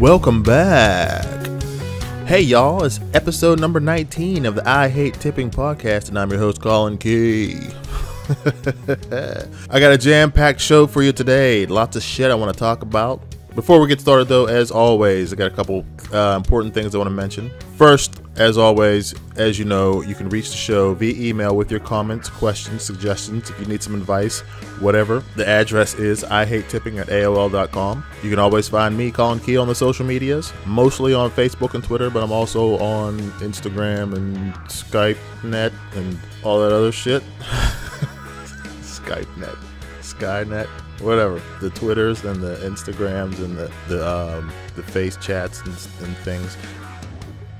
Welcome back. Hey y'all, it's episode number 19 of the I Hate Tipping podcast, and I'm your host, Colin Key. I got a jam-packed show for you today. Lots of shit I want to talk about. Before we get started though, as always, I got a couple important things I want to mention. First, as always, as you know, you can reach the show via email with your comments, questions, suggestions, if you need some advice, whatever. The address is ihatetipping@aol.com. You can always find me, Colin Key, on the social medias, mostly on Facebook and Twitter, but I'm also on Instagram and Skype.net and all that other shit. Skype.net. Skynet, whatever, the Twitters and the Instagrams and the face chats and things.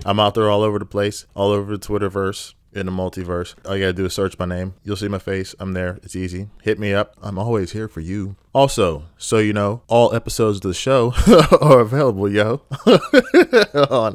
I'm out there all over the place, all over the Twitterverse, in the multiverse. All you gotta do is search my name. You'll see my face. I'm there. It's easy. Hit me up. I'm always here for you. Also, so you know, all episodes of the show are available, yo. on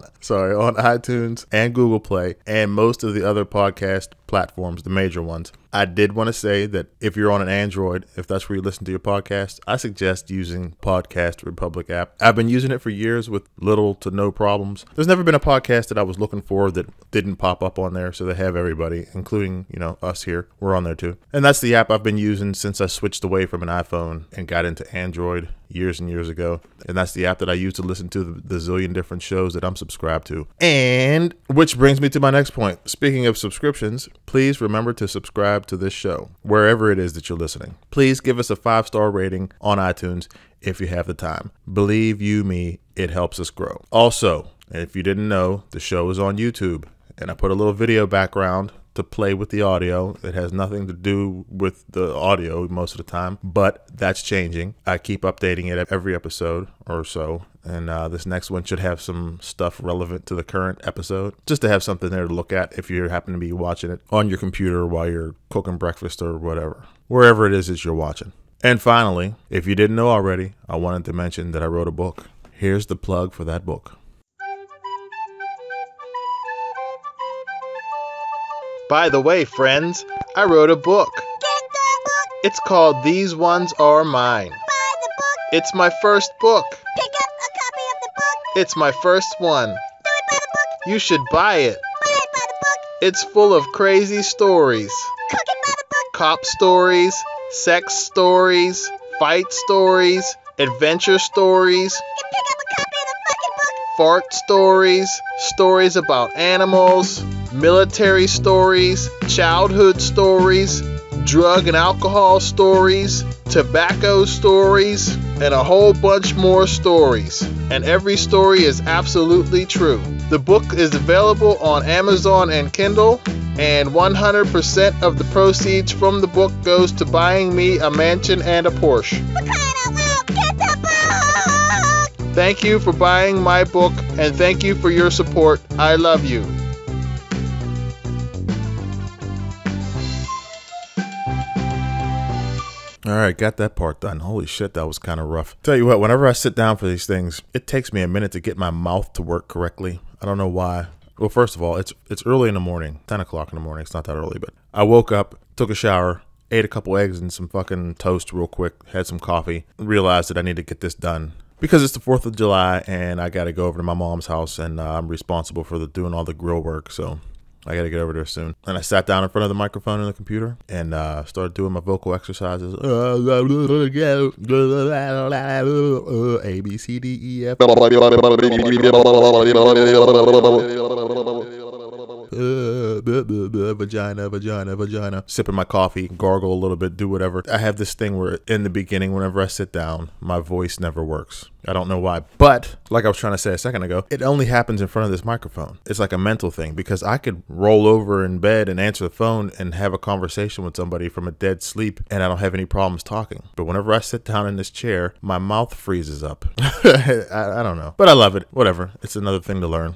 iTunes and Google Play and most of the other podcast platforms, the major ones. I did want to say that if you're on an Android, if that's where you listen to your podcast, I suggest using Podcast Republic app. I've been using it for years with little to no problems. There's never been a podcast that I was looking for that didn't pop up on there, so they have everybody, including, you know, us here. We're on there too. And that's the app I've been using since I switched away from an iPhone and got into Android years and years ago. And that's the app that I use to listen to the zillion different shows that I'm subscribed to. And which brings me to my next point. Speaking of subscriptions, please remember to subscribe to this show wherever it is that you're listening. Please give us a 5-star rating on iTunes if you have the time. Believe you me, it helps us grow. Also, if you didn't know, the show is on YouTube, and I put a little video background to play with the audio. It has nothing to do with the audio most of the time, but that's changing. I keep updating it every episode or so, and this next one should have some stuff relevant to the current episode, just to have something there to look at if you happen to be watching it on your computer while you're cooking breakfast or whatever, wherever it is that you're watching. And finally, if you didn't know already, I wanted to mention that I wrote a book. Here's the plug for that book. By the way, friends, I wrote a book. Get that book. It's called These Ones Are Mine. Buy the book. It's my first book. Pick up a copy of the book. It's my first one. Do it by the book. You should buy it. Buy it by the book. It's full of crazy stories. Cook it by the book. Cop stories, sex stories, fight stories, adventure stories. You pick up a copy of the fucking book. Fart stories, stories about animals. Military stories, childhood stories, drug and alcohol stories, tobacco stories, and a whole bunch more stories. And every story is absolutely true. The book is available on Amazon and Kindle, and 100% of the proceeds from the book goes to buying me a mansion and a Porsche. Thank you for buying my book, and thank you for your support. I love you. All right, got that part done. Holy shit, that was kind of rough. Tell you what, whenever I sit down for these things, it takes me a minute to get my mouth to work correctly. I don't know why. Well, first of all, it's early in the morning, 10 o'clock in the morning. It's not that early, but I woke up, took a shower, ate a couple eggs and some fucking toast real quick, had some coffee, and realized that I need to get this done. Because it's the 4th of July, and I got to go over to my mom's house, and I'm responsible for doing all the grill work, so I gotta get over there soon. And I sat down in front of the microphone and the computer and started doing my vocal exercises. A, B, C, D, E, F. Vagina, vagina, vagina. Sipping my coffee, gargle a little bit, do whatever. I have this thing where in the beginning, whenever I sit down, my voice never works. I don't know why, but like I was trying to say a second ago, it only happens in front of this microphone. It's like a mental thing, because I could roll over in bed and answer the phone and have a conversation with somebody from a dead sleep, and I don't have any problems talking. But whenever I sit down in this chair, my mouth freezes up. I don't know, but I love it. Whatever. It's another thing to learn.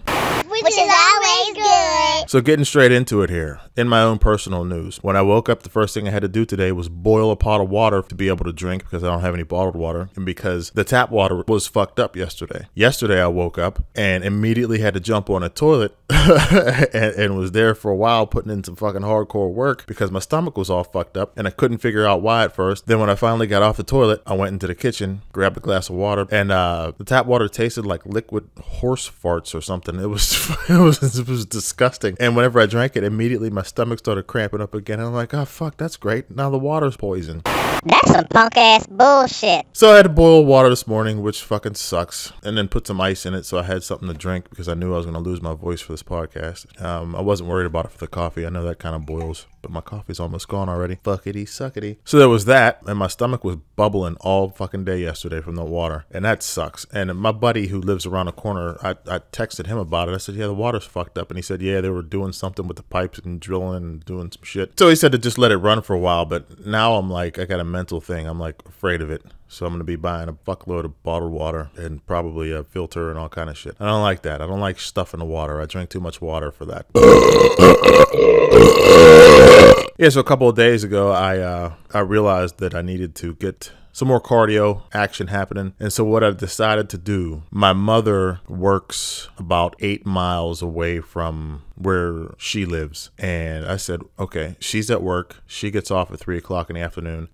Which is always good. So getting straight into it here, in my own personal news, when I woke up, the first thing I had to do today was boil a pot of water to be able to drink because I don't have any bottled water and because the tap water was fucked up yesterday. Yesterday I woke up and immediately had to jump on a toilet and was there for a while putting in some fucking hardcore work because my stomach was all fucked up and I couldn't figure out why at first. Then when I finally got off the toilet, I went into the kitchen, grabbed a glass of water, and the tap water tasted like liquid horse farts or something. It was disgusting. And whenever I drank it, immediately my stomach started cramping up again. I'm like, oh fuck, that's great. Now the water's poisoned. That's some punk ass bullshit. So I had to boil water this morning, which fucking sucks, and then put some ice in it so I had something to drink because I knew I was going to lose my voice for this podcast. I wasn't worried about it for the coffee. I know that kind of boils, but my coffee's almost gone already. Fuckity suckity. So there was that, and my stomach was bubbling all fucking day yesterday from the water, and that sucks. And my buddy who lives around the corner, I texted him about it. I said, yeah, the water's fucked up. And he said, yeah, they were doing something with the pipes and drilling and doing some shit. So he said to just let it run for a while, but now I'm like, I got a mental thing. I'm like afraid of it. So I'm going to be buying a fuckload of bottled water and probably a filter and all kind of shit. I don't like that. I don't like stuff in the water. I drink too much water for that. Yeah, so a couple of days ago, I realized that I needed to get some more cardio action happening. And so what I've decided to do, my mother works about 8 miles away from where she lives. And I said, okay, she's at work. She gets off at 3 o'clock in the afternoon.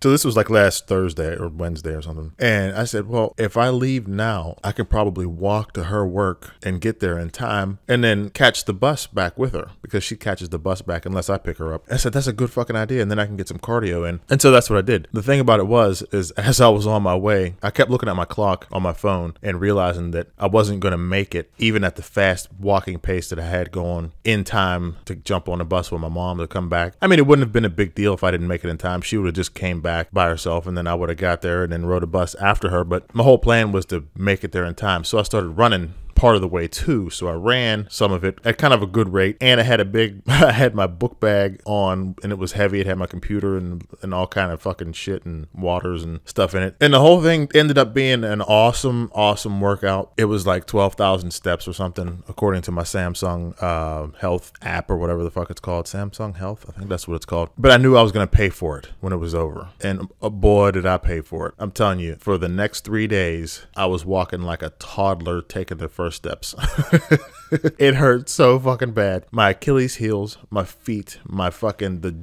So this was like last Thursday or Wednesday or something. And I said, well, if I leave now, I can probably walk to her work and get there in time and then catch the bus back with her because she catches the bus back unless I pick her up. I said, that's a good fucking idea. And then I can get some cardio in. And so that's what I did. The thing about it was, is as I was on my way, I kept looking at my clock on my phone and realizing that I wasn't going to make it even at the fast walking pace that I had going in time to jump on the bus with my mom to come back. I mean, it wouldn't have been a big deal if I didn't make it in time. She would have just came back by herself and then I would have got there and then rode a bus after her, but my whole plan was to make it there in time. So I started running part of the way too. So I ran some of it at kind of a good rate, and I had I had my book bag on, and it was heavy. It had my computer and all kind of fucking shit and waters and stuff in it, and the whole thing ended up being an awesome workout. It was like 12,000 steps or something according to my Samsung health app or whatever the fuck it's called. Samsung Health, I think that's what it's called. But I knew I was going to pay for it when it was over, and boy did I pay for it. I'm telling you, for the next 3 days I was walking like a toddler taking the first steps. It hurt so fucking bad. My Achilles heels, my feet, my fucking the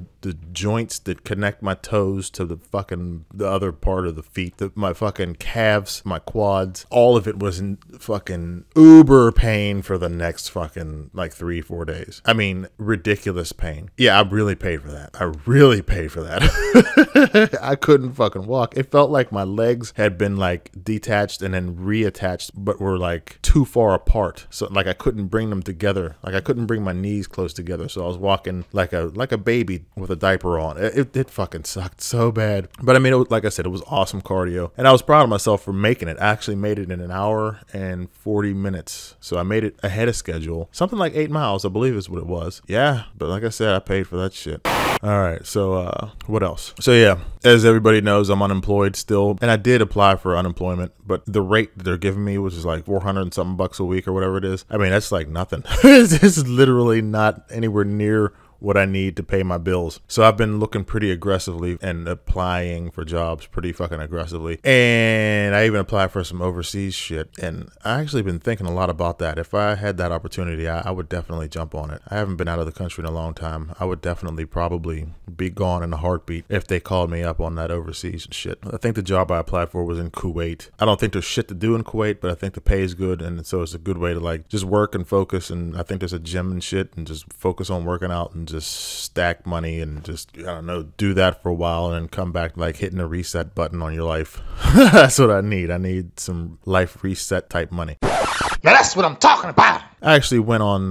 joints that connect my toes to the fucking the other part of the feet, my fucking calves, my quads, all of it was in fucking uber pain for the next fucking like 3-4 days. I mean, ridiculous pain. Yeah, I really paid for that. I really paid for that. I couldn't fucking walk. It felt like my legs had been like detached and then reattached, but were like too far apart. So like I couldn't bring them together. Like I couldn't bring my knees close together. So I was walking like a baby with a diaper on. It fucking sucked so bad. But I mean, it was, like I said, it was awesome cardio, and I was proud of myself for making it. I actually made it in 1 hour and 40 minutes. So I made it ahead of schedule. Something like 8 miles, I believe is what it was. Yeah. But like I said, I paid for that shit. All right. So what else? So yeah, as everybody knows, I'm unemployed still, and I did apply for unemployment, but the rate that they're giving me, which is like 400 and something bucks a week or whatever it is, I mean, that's like nothing. This is literally not anywhere near what I need to pay my bills. So I've been looking pretty aggressively and applying for jobs pretty fucking aggressively. And I even applied for some overseas shit. And I actually been thinking a lot about that. If I had that opportunity, I would definitely jump on it. I haven't been out of the country in a long time. I would definitely probably be gone in a heartbeat if they called me up on that overseas and shit. I think the job I applied for was in Kuwait. I don't think there's shit to do in Kuwait, but I think the pay is good. And so it's a good way to like just work and focus. And I think there's a gym and shit, and just focus on working out and just stack money and just, I don't know, do that for a while and then come back like hitting the reset button on your life. That's what I need. I need some life reset type money. Now that's what I'm talking about. I actually went on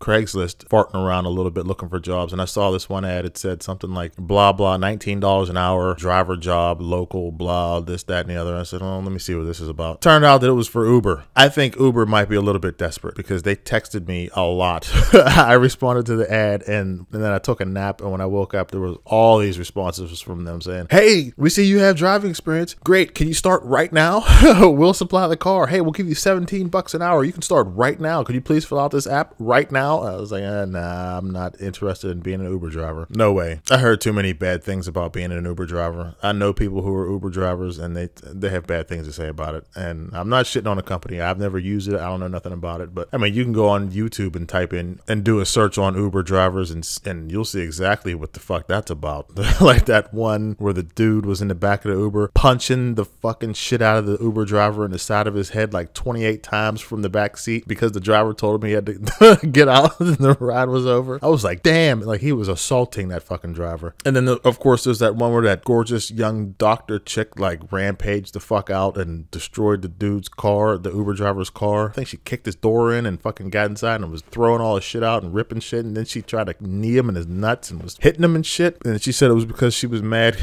Craigslist farting around a little bit looking for jobs, and I saw this one ad. It said something like blah blah $19 an hour driver job local blah this that and the other. I said, oh, let me see what this is about. Turned out that it was for Uber. I think Uber might be a little bit desperate because they texted me a lot. I responded to the ad and then I took a nap, and when I woke up there was all these responses from them saying, hey, we see you have driving experience. Great. Can you start right now? We'll supply the car. Hey, we'll give you $17. $5 an hour. You can start right now. Could you please fill out this app right now? I was like, nah, I'm not interested in being an Uber driver. No way. I heard too many bad things about being an Uber driver. I know people who are Uber drivers and they have bad things to say about it. And I'm not shitting on the company. I've never used it. I don't know nothing about it. But I mean, you can go on YouTube and type in and do a search on Uber drivers and you'll see exactly what the fuck that's about. Like that one where the dude was in the back of the Uber punching the fucking shit out of the Uber driver in the side of his head like 28 times from the back seat because the driver told him he had to get out and the ride was over. I was like, damn, like he was assaulting that fucking driver. And then of course there's that one where that gorgeous young doctor chick like rampaged the fuck out and destroyed the dude's car, the Uber driver's car. I think she kicked his door in and fucking got inside and was throwing all his shit out and ripping shit, and then she tried to knee him in his nuts and was hitting him and shit, and she said it was because she was mad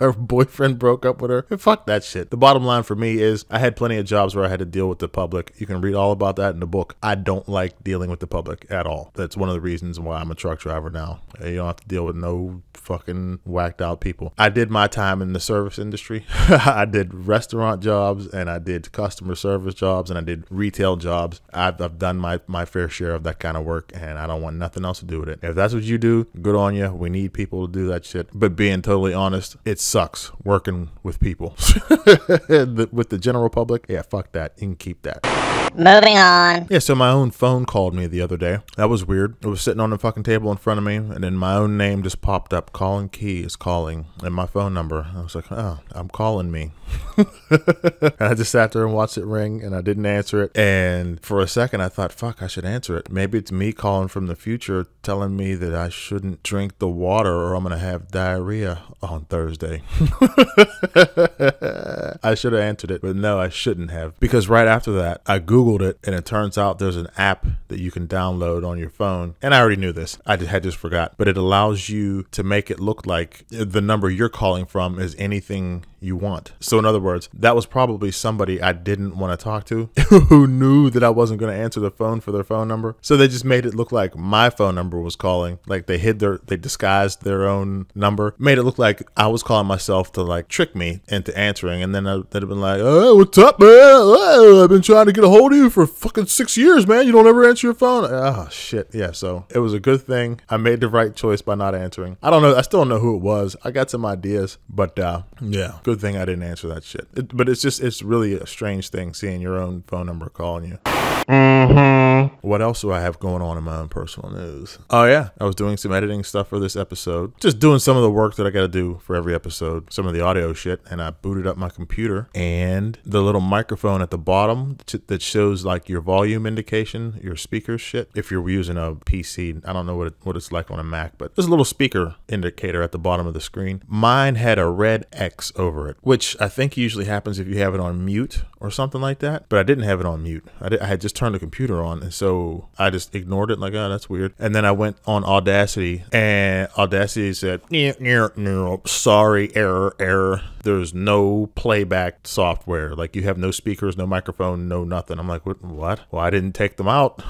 her boyfriend broke up with her. Fuck that shit. The bottom line for me is I had plenty of jobs where I had to deal with the public. You can read all about that in the book. I don't like dealing with the public at all. That's one of the reasons why I'm a truck driver now. You don't have to deal with no fucking whacked out people. I did my time in the service industry. I did restaurant jobs and I did customer service jobs and I did retail jobs. I've done my fair share of that kind of work and I don't want nothing else to do with it. If that's what you do, good on you. We need people to do that shit. But being totally honest, it's sucks working with people. With the general public, yeah, fuck that. You can keep that. Moving on. Yeah, so my own phone called me the other day. That was weird. It was sitting on the fucking table in front of me, and then my own name just popped up. Colin Key is calling, and my phone number. I was like, oh, I'm calling me. And I just sat there and watched it ring, and I didn't answer it. And for a second, I thought, fuck, I should answer it. Maybe it's me calling from the future telling me that I shouldn't drink the water or I'm going to have diarrhea on Thursday. I should have answered it, but no, I shouldn't have. Because right after that, I Googled it, and it turns out there's an app that you can download on your phone. And I already knew this. I had just forgot. But it allows you to make it look like the number you're calling from is anything you want. So in other words, that was probably somebody I didn't want to talk to who knew that I wasn't going to answer the phone for their phone number. So they just made it look like my phone number was calling. Like they disguised their own number, made it look like I was calling myself to like trick me into answering. And then they'd have been like, oh, what's up, man? Oh, I've been trying to get a hold of you for fucking 6 years, man. You don't ever answer your phone. Oh, shit. Yeah. So it was a good thing. I made the right choice by not answering. I don't know. I still don't know who it was. I got some ideas, but yeah, good thing I didn't answer that shit. But it's really a strange thing seeing your own phone number calling you. Mm-hmm. What else do I have going on in my own personal news? Oh yeah, I was doing some editing stuff for this episode, just doing some of the work that I got to do for every episode, some of the audio shit, and I booted up my computer, and the little microphone at the bottom that shows like your volume indication, your speaker shit. If you're using a PC, I don't know what it's like on a Mac, but there's a little speaker indicator at the bottom of the screen. Mine had a red X over it, which I think usually happens if you have it on mute or something like that, but I didn't have it on mute. I had just turned the computer on, and so I just ignored it, like, oh, that's weird. And then I went on Audacity, and Audacity said, sorry, error, there's no playback software, like you have no speakers, no microphone, no nothing. I'm like, what? Well, I didn't take them out.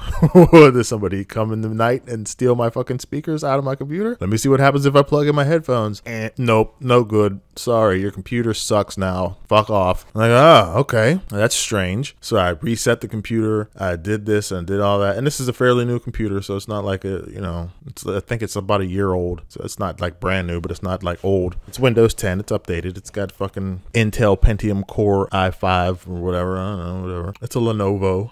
Did somebody come in the night and steal my fucking speakers out of my computer? Let me see what happens if I plug in my headphones. Nope, no good, sorry, your computer sucks now, fuck off. I'm like, oh, okay, that's strange. So I reset the computer, I did this and did all that, and this is a fairly new computer, so it's not like a, you know, I think it's about a year old, so it's not like brand new, but it's not like old. It's Windows 10, it's updated, it's got fucking Intel Pentium Core i5 or whatever, I don't know, whatever. It's a Lenovo.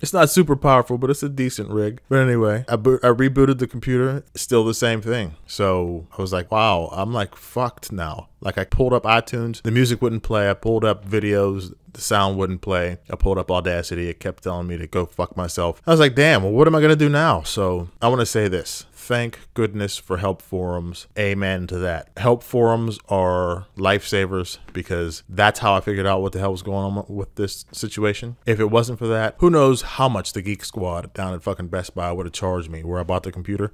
It's not super powerful, but it's a decent rig. But anyway, I rebooted the computer, still the same thing. So I was like, wow, I'm like fucked now. Like I pulled up iTunes, the music wouldn't play. I pulled up videos, the sound wouldn't play. I pulled up Audacity, it kept telling me to go fuck myself. I was like, damn, well, what am I gonna do now? So I wanna say this. Thank goodness for help forums. Amen to that. Help forums are lifesavers because that's how I figured out what the hell was going on with this situation. If it wasn't for that, who knows how much the Geek Squad down at fucking Best Buy would have charged me where I bought the computer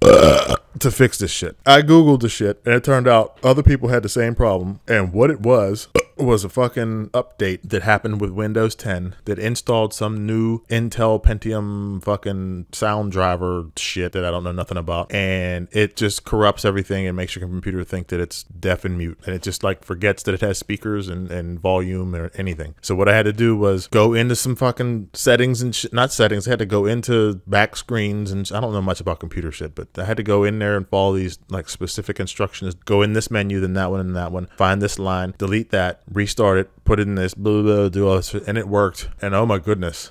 to fix this shit. I Googled the shit and it turned out other people had the same problem, and what it was was a fucking update that happened with Windows 10 that installed some new Intel Pentium fucking sound driver shit that I don't know nothing about. And it just corrupts everything and makes your computer think that it's deaf and mute. And it just like forgets that it has speakers and volume or anything. So what I had to do was go into some fucking settings and shit. Not settings. I had to go into back screens and I don't know much about computer shit, but I had to go in there and follow these like specific instructions. Go in this menu, then that one and that one. Find this line, delete that, restart it, put in this, blah, blah, blah, do all this, and it worked. And oh my goodness.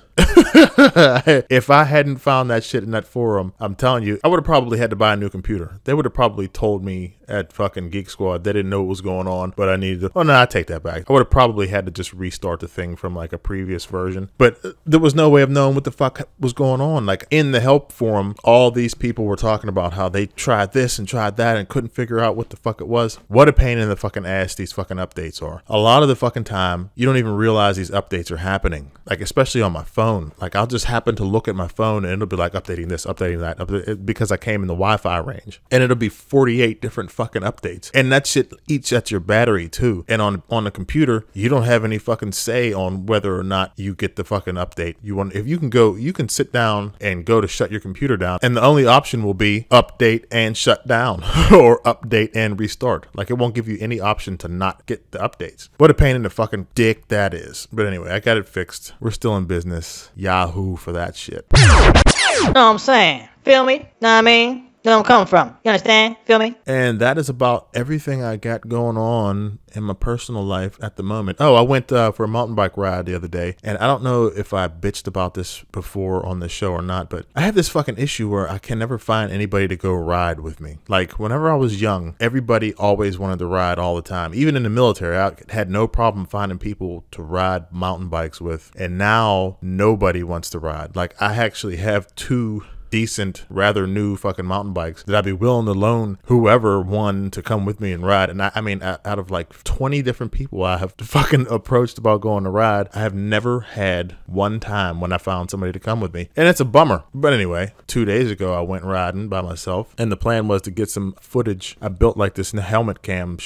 If I hadn't found that shit in that forum, I'm telling you, I would have probably had to buy a new computer. They would have probably told me at fucking Geek Squad, they didn't know what was going on, but I needed to, oh no, I take that back. I would have probably had to just restart the thing from like a previous version, but there was no way of knowing what the fuck was going on. Like in the help forum, all these people were talking about how they tried this and tried that and couldn't figure out what the fuck it was. What a pain in the fucking ass these fucking updates are. A lot of the fucking time, you don't even realize these updates are happening, like especially on my phone. Like I'll just happen to look at my phone and it'll be like updating this, updating that, because I came in the Wi-Fi range, and it'll be 48 different fucking updates, and that shit eats at your battery too. And on the computer, you don't have any fucking say on whether or not you get the fucking update you want. If you can go, you can sit down and go to shut your computer down, and the only option will be update and shut down or update and restart. Like it won't give you any option to not get the updates. What a pain in the fucking dick that is. But anyway, I got it fixed. We're still in business. Yahoo for that shit. Know what I'm saying? Feel me? Know what I mean? Where I'm coming from. You understand? Feel me? And that is about everything I got going on in my personal life at the moment. Oh, I went for a mountain bike ride the other day, and I don't know if I bitched about this before on this show or not, but I have this fucking issue where I can never find anybody to go ride with me. Like whenever I was young, everybody always wanted to ride all the time. Even in the military, I had no problem finding people to ride mountain bikes with, and now nobody wants to ride. Like I actually have two decent, rather new fucking mountain bikes that I'd be willing to loan whoever one to come with me and ride. And I mean, out of like 20 different people I have fucking approached about going to ride, I have never had one time when I found somebody to come with me. And it's a bummer. But anyway, 2 days ago, I went riding by myself, and the plan was to get some footage. I built like this helmet cam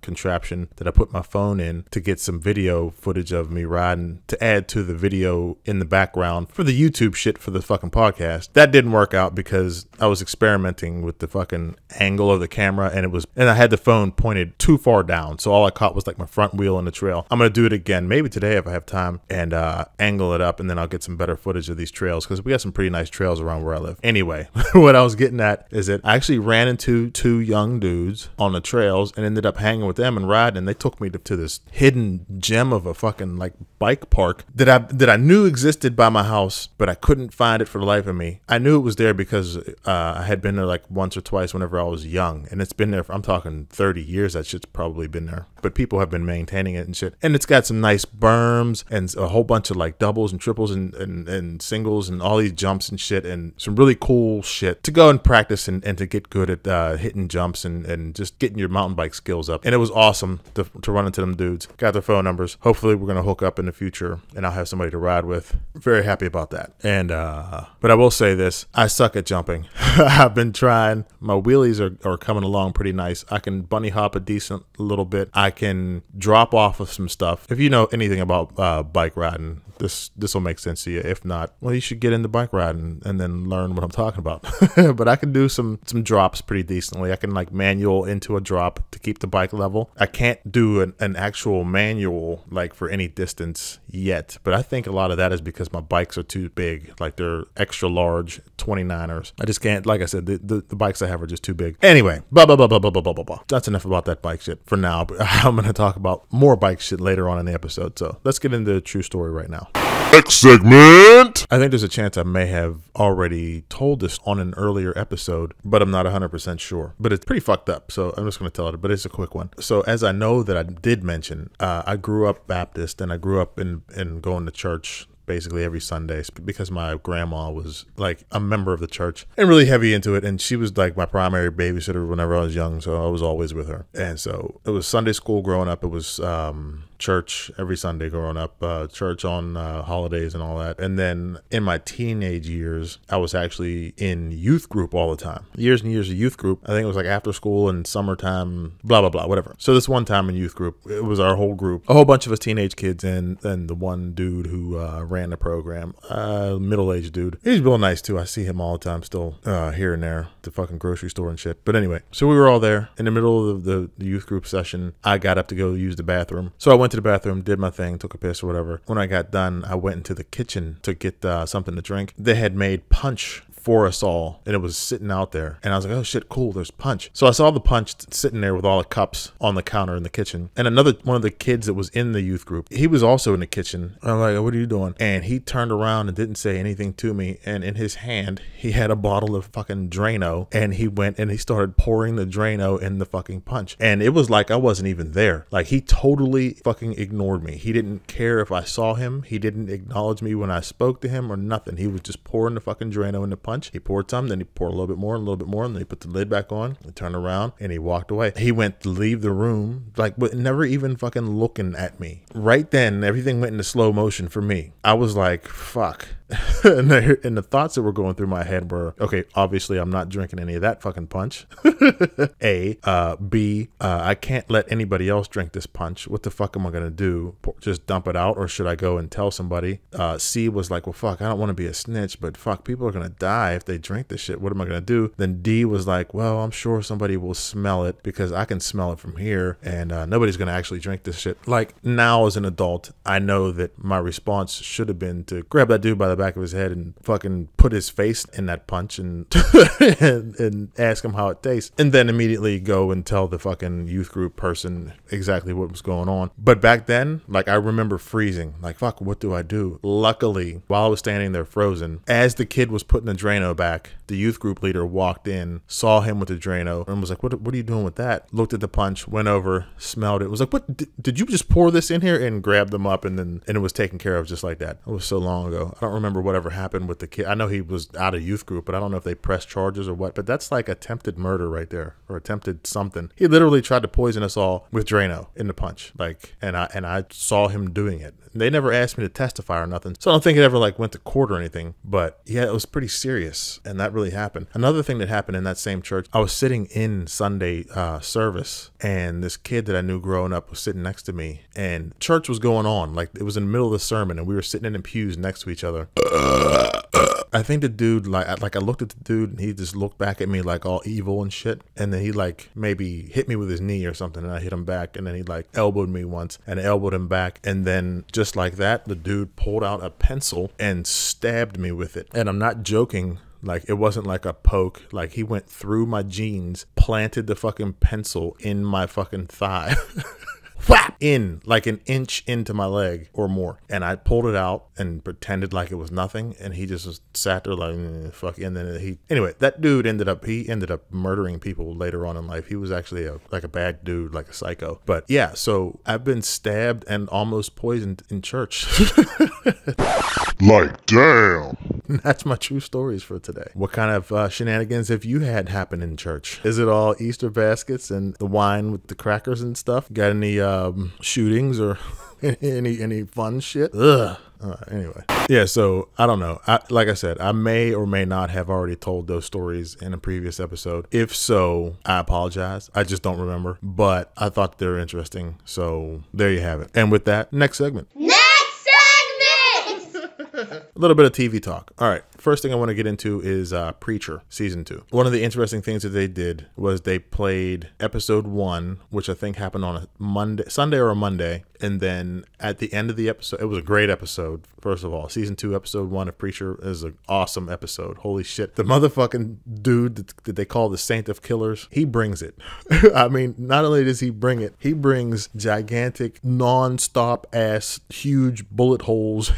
contraption that I put my phone in to get some video footage of me riding to add to the video in the background for the YouTube shit for the fucking podcast. That didn't work out because I was experimenting with the fucking angle of the camera, and I had the phone pointed too far down, so all I caught was like my front wheel on the trail. I'm gonna do it again maybe today if I have time and angle it up, and then I'll get some better footage of these trails because we got some pretty nice trails around where I live. Anyway, what I was getting at is that I actually ran into two young dudes on the trails and ended up hanging with them and riding, and they took me to this hidden gem of a fucking like bike park that I knew existed by my house, but I couldn't find it for the life of me. I knew it was there because I had been there like once or twice whenever I was young, and it's been there for, I'm talking 30 years, that shit's probably been there, but people have been maintaining it and shit, and it's got some nice berms and a whole bunch of like doubles and triples and singles and all these jumps and shit, and some really cool shit to go and practice and to get good at hitting jumps and just getting your mountain bike skills up. And it was awesome to run into them dudes. Got their phone numbers. Hopefully we're gonna hook up in the future and I'll have somebody to ride with. Very happy about that. And but I will say this, I suck at jumping. I've been trying. My wheelies are coming along pretty nice. I can bunny hop a decent little bit. I can drop off of some stuff. If you know anything about bike riding, this will make sense to you. If not, well, you should get into bike riding and then learn what I'm talking about. But I can do some drops pretty decently. I can like manual into a drop to keep the bike level. I can't do an actual manual like for any distance yet, but I think a lot of that is because my bikes are too big. Like they're extra large 29ers. I just can't, like I said, the bikes I have are just too big. Anyway, blah, blah, blah, blah, blah, blah, blah, blah, blah. That's enough about that bike shit for now, but I'm going to talk about more bike shit later on in the episode. So let's get into the true story right now. Next segment. I think there's a chance I may have already told this on an earlier episode, but I'm not 100% sure. But it's pretty fucked up, so I'm just going to tell it, but it's a quick one. So as I know that I did mention, I grew up Baptist, and I grew up in going to church basically every Sunday because my grandma was like a member of the church and really heavy into it, and she was like my primary babysitter whenever I was young, so I was always with her. And so it was Sunday school growing up. It was church every Sunday growing up, church on holidays and all that. And then in my teenage years, I was actually in youth group all the time. Years and years of youth group. I think it was like after school and summertime, blah, blah, blah, whatever. So this one time in youth group, it was our whole group, a whole bunch of us teenage kids, and the one dude who ran the program, middle-aged dude. He's real nice too. I see him all the time still, here and there, the fucking grocery store and shit. But anyway, so we were all there. In the middle of the youth group session, I got up to go use the bathroom. So I went to the bathroom, did my thing, took a piss or whatever. When I got done, I went into the kitchen to get something to drink. They had made punch for us all, and it was sitting out there. And I was like, oh shit, cool, there's punch. So I saw the punch sitting there with all the cups on the counter in the kitchen. And another one of the kids that was in the youth group, he was also in the kitchen. I'm like, what are you doing? And he turned around and didn't say anything to me. And in his hand, he had a bottle of fucking Drano, and he went and he started pouring the Drano in the fucking punch. And it was like I wasn't even there. Like, he totally fucking ignored me. He didn't care if I saw him. He didn't acknowledge me when I spoke to him or nothing. He was just pouring the fucking Drano in the punch. He poured some, then he poured a little bit more and a little bit more, and then he put the lid back on, and turned around, and he walked away. He went to leave the room, like, but never even fucking looking at me. Right then, everything went into slow motion for me. I was like, fuck. And the thoughts that were going through my head were, okay, obviously I'm not drinking any of that fucking punch. A. B. I can't let anybody else drink this punch. What the fuck am I going to do? Just dump it out, or should I go and tell somebody? C was like, well, fuck, I don't want to be a snitch, but fuck, people are going to die if they drink this shit. What am I going to do? Then D was like, well, I'm sure somebody will smell it because I can smell it from here, and nobody's going to actually drink this shit. Like, now as an adult, I know that my response should have been to grab that dude by the back of his head and fucking put his face in that punch and and ask him how it tastes, and then immediately go and tell the fucking youth group person exactly what was going on. But back then, like, I remember freezing, like, fuck, what do I do? Luckily, while I was standing there frozen, as the kid was putting the Drano back, the youth group leader walked in, saw him with the Drano, and was like, what are you doing with that? Looked at the punch, went over, smelled it, was like, what, did you just pour this in here? And grabbed them up, and it was taken care of just like that. It was so long ago. I don't remember whatever happened with the kid. I know he was out of youth group, but I don't know if they pressed charges or what, but that's like attempted murder right there, or attempted something. He literally tried to poison us all with Drano in the punch, like, and I saw him doing it. They never asked me to testify or nothing, so I don't think it ever like went to court or anything, but yeah, it was pretty serious, and that really happened. Another thing that happened in that same church, I was sitting in Sunday service, and this kid that I knew growing up was sitting next to me, and church was going on, like, it was in the middle of the sermon, and we were sitting in the pews next to each other. I think the dude, like I looked at the dude, and he just looked back at me like all evil and shit, and then he like maybe hit me with his knee or something, and I hit him back, and then he like elbowed me once, and elbowed him back, and then just like that, the dude pulled out a pencil and stabbed me with it. And I'm not joking. Like, it wasn't like a poke. Like, he went through my jeans, planted the fucking pencil in my fucking thigh. Whap! In like an inch into my leg or more, and I pulled it out and pretended like it was nothing, and he just was sat there like, fuck. And then anyway, that dude ended up murdering people later on in life. He was actually like a bad dude, like a psycho. But yeah, so I've been stabbed and almost poisoned in church. Like, damn. That's my true stories for today. What kind of shenanigans have you had happen in church? Is it all Easter baskets and the wine with the crackers and stuff? Got any shootings or any fun shit? Ugh. Anyway, yeah, so I don't know. Like I said, I may or may not have already told those stories in a previous episode. If so, I apologize. I just don't remember, but I thought they were interesting. So there you have it. And with that, next segment. A little bit of TV talk. All right. First thing I want to get into is Preacher season 2. One of the interesting things that they did was they played episode 1, which I think happened on a Sunday or a Monday. And then at the end of the episode, it was a great episode. First of all, season 2, episode 1 of Preacher is an awesome episode. Holy shit. The motherfucking dude that they call the Saint of Killers, he brings it. I mean, not only does he bring it, he brings gigantic, non-stop ass, huge bullet holes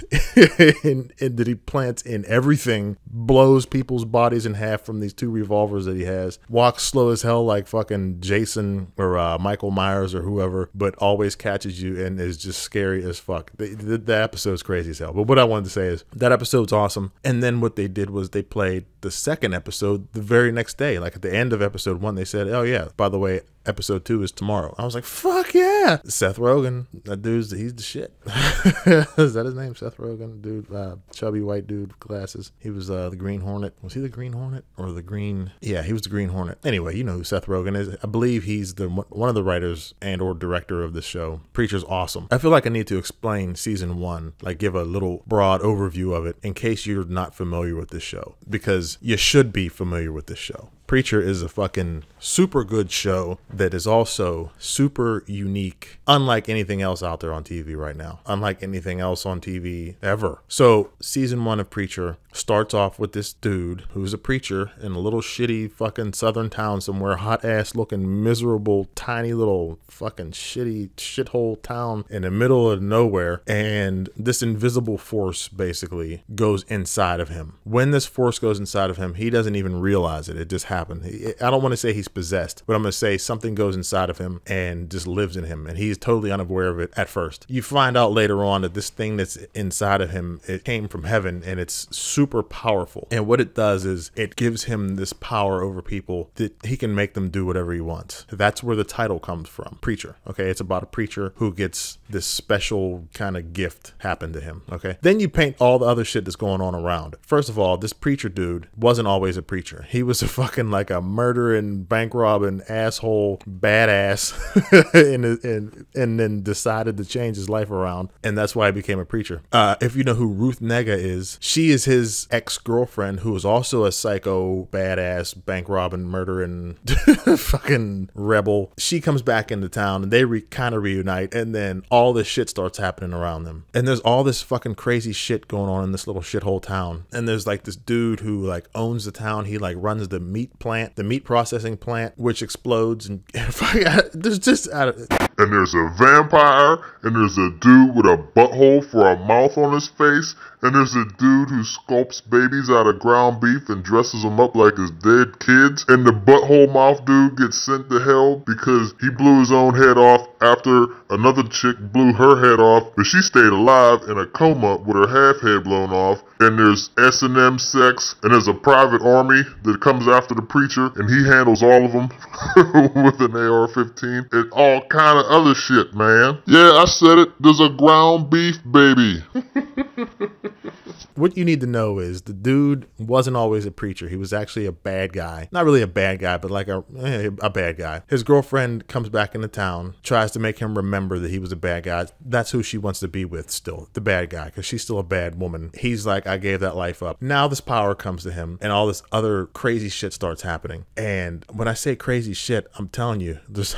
and that he plants in everything, blows people's bodies in half from these 2 revolvers that he has, walks slow as hell like fucking Jason or Michael Myers or whoever, but always catches you and is just scary as fuck. The episode's crazy as hell. But what I wanted to say is that episode's awesome. And then what they did was they played the second episode the very next day. Like at the end of episode 1, they said, oh yeah, by the way, Episode 2 is tomorrow. I was like, fuck yeah. Seth Rogen, that dude's, he's the shit. Is that his name? Seth Rogen, dude, chubby white dude with glasses. He was the Green Hornet. Was he the Green Hornet or the Green? Yeah, he was the Green Hornet. Anyway, you know who Seth Rogen is. I believe he's the one of the writers and or director of this show. Preacher's awesome. I feel like I need to explain season 1, like give a little broad overview of it in case you're not familiar with this show, because you should be familiar with this show. Preacher is a fucking super good show that is also super unique, unlike anything else out there on TV right now, unlike anything else on TV ever. So season 1 of Preacher starts off with this dude who's a preacher in a little shitty fucking southern town somewhere, hot ass looking, miserable, tiny little fucking shitty shithole town in the middle of nowhere. And this invisible force basically goes inside of him. When this force goes inside of him, he doesn't even realize it. It just happens. I don't want to say he's possessed, but I'm going to say something goes inside of him and just lives in him, and he's totally unaware of it at first. You find out later on that this thing that's inside of him, it came from heaven, and it's super powerful. And what it does is it gives him this power over people that he can make them do whatever he wants. That's where the title comes from, Preacher. Okay, it's about a preacher who gets this special kind of gift happen to him. Okay, then you paint all the other shit that's going on around. First of all, this preacher dude wasn't always a preacher. He was a fucking like a murdering, bank robbing, asshole, badass, and then decided to change his life around, and that's why he became a preacher. If you know who Ruth Negga is, she is his ex-girlfriend, who is also a psycho, badass, bank robbing, murdering, fucking rebel. She comes back into town, and they kind of reunite, and then all this shit starts happening around them, and there's all this fucking crazy shit going on in this little shithole town. And there's like this dude who like owns the town. He like runs the meat processing plant, which explodes, and there's just and there's a vampire, and there's a dude with a butthole for a mouth on his face, and there's a dude who sculpts babies out of ground beef and dresses them up like his dead kids, and the butthole mouth dude gets sent to hell because he blew his own head off after another chick blew her head off, but she stayed alive in a coma with her half head blown off. And there's S&M sex, and there's a private army that comes after the preacher, and he handles all of them with an AR-15, and all kind of other shit, man. Yeah, I said it. There's a ground beef baby. What you need to know is the dude wasn't always a preacher. He was actually a bad guy. Not really a bad guy, but like a bad guy. His girlfriend comes back into town, tries to make him remember that he was a bad guy. That's who she wants to be with still, the bad guy, because she's still a bad woman. He's like, I gave that life up. Now this power comes to him, and all this other crazy shit starts happening. And when I say crazy shit, I'm telling you, there's...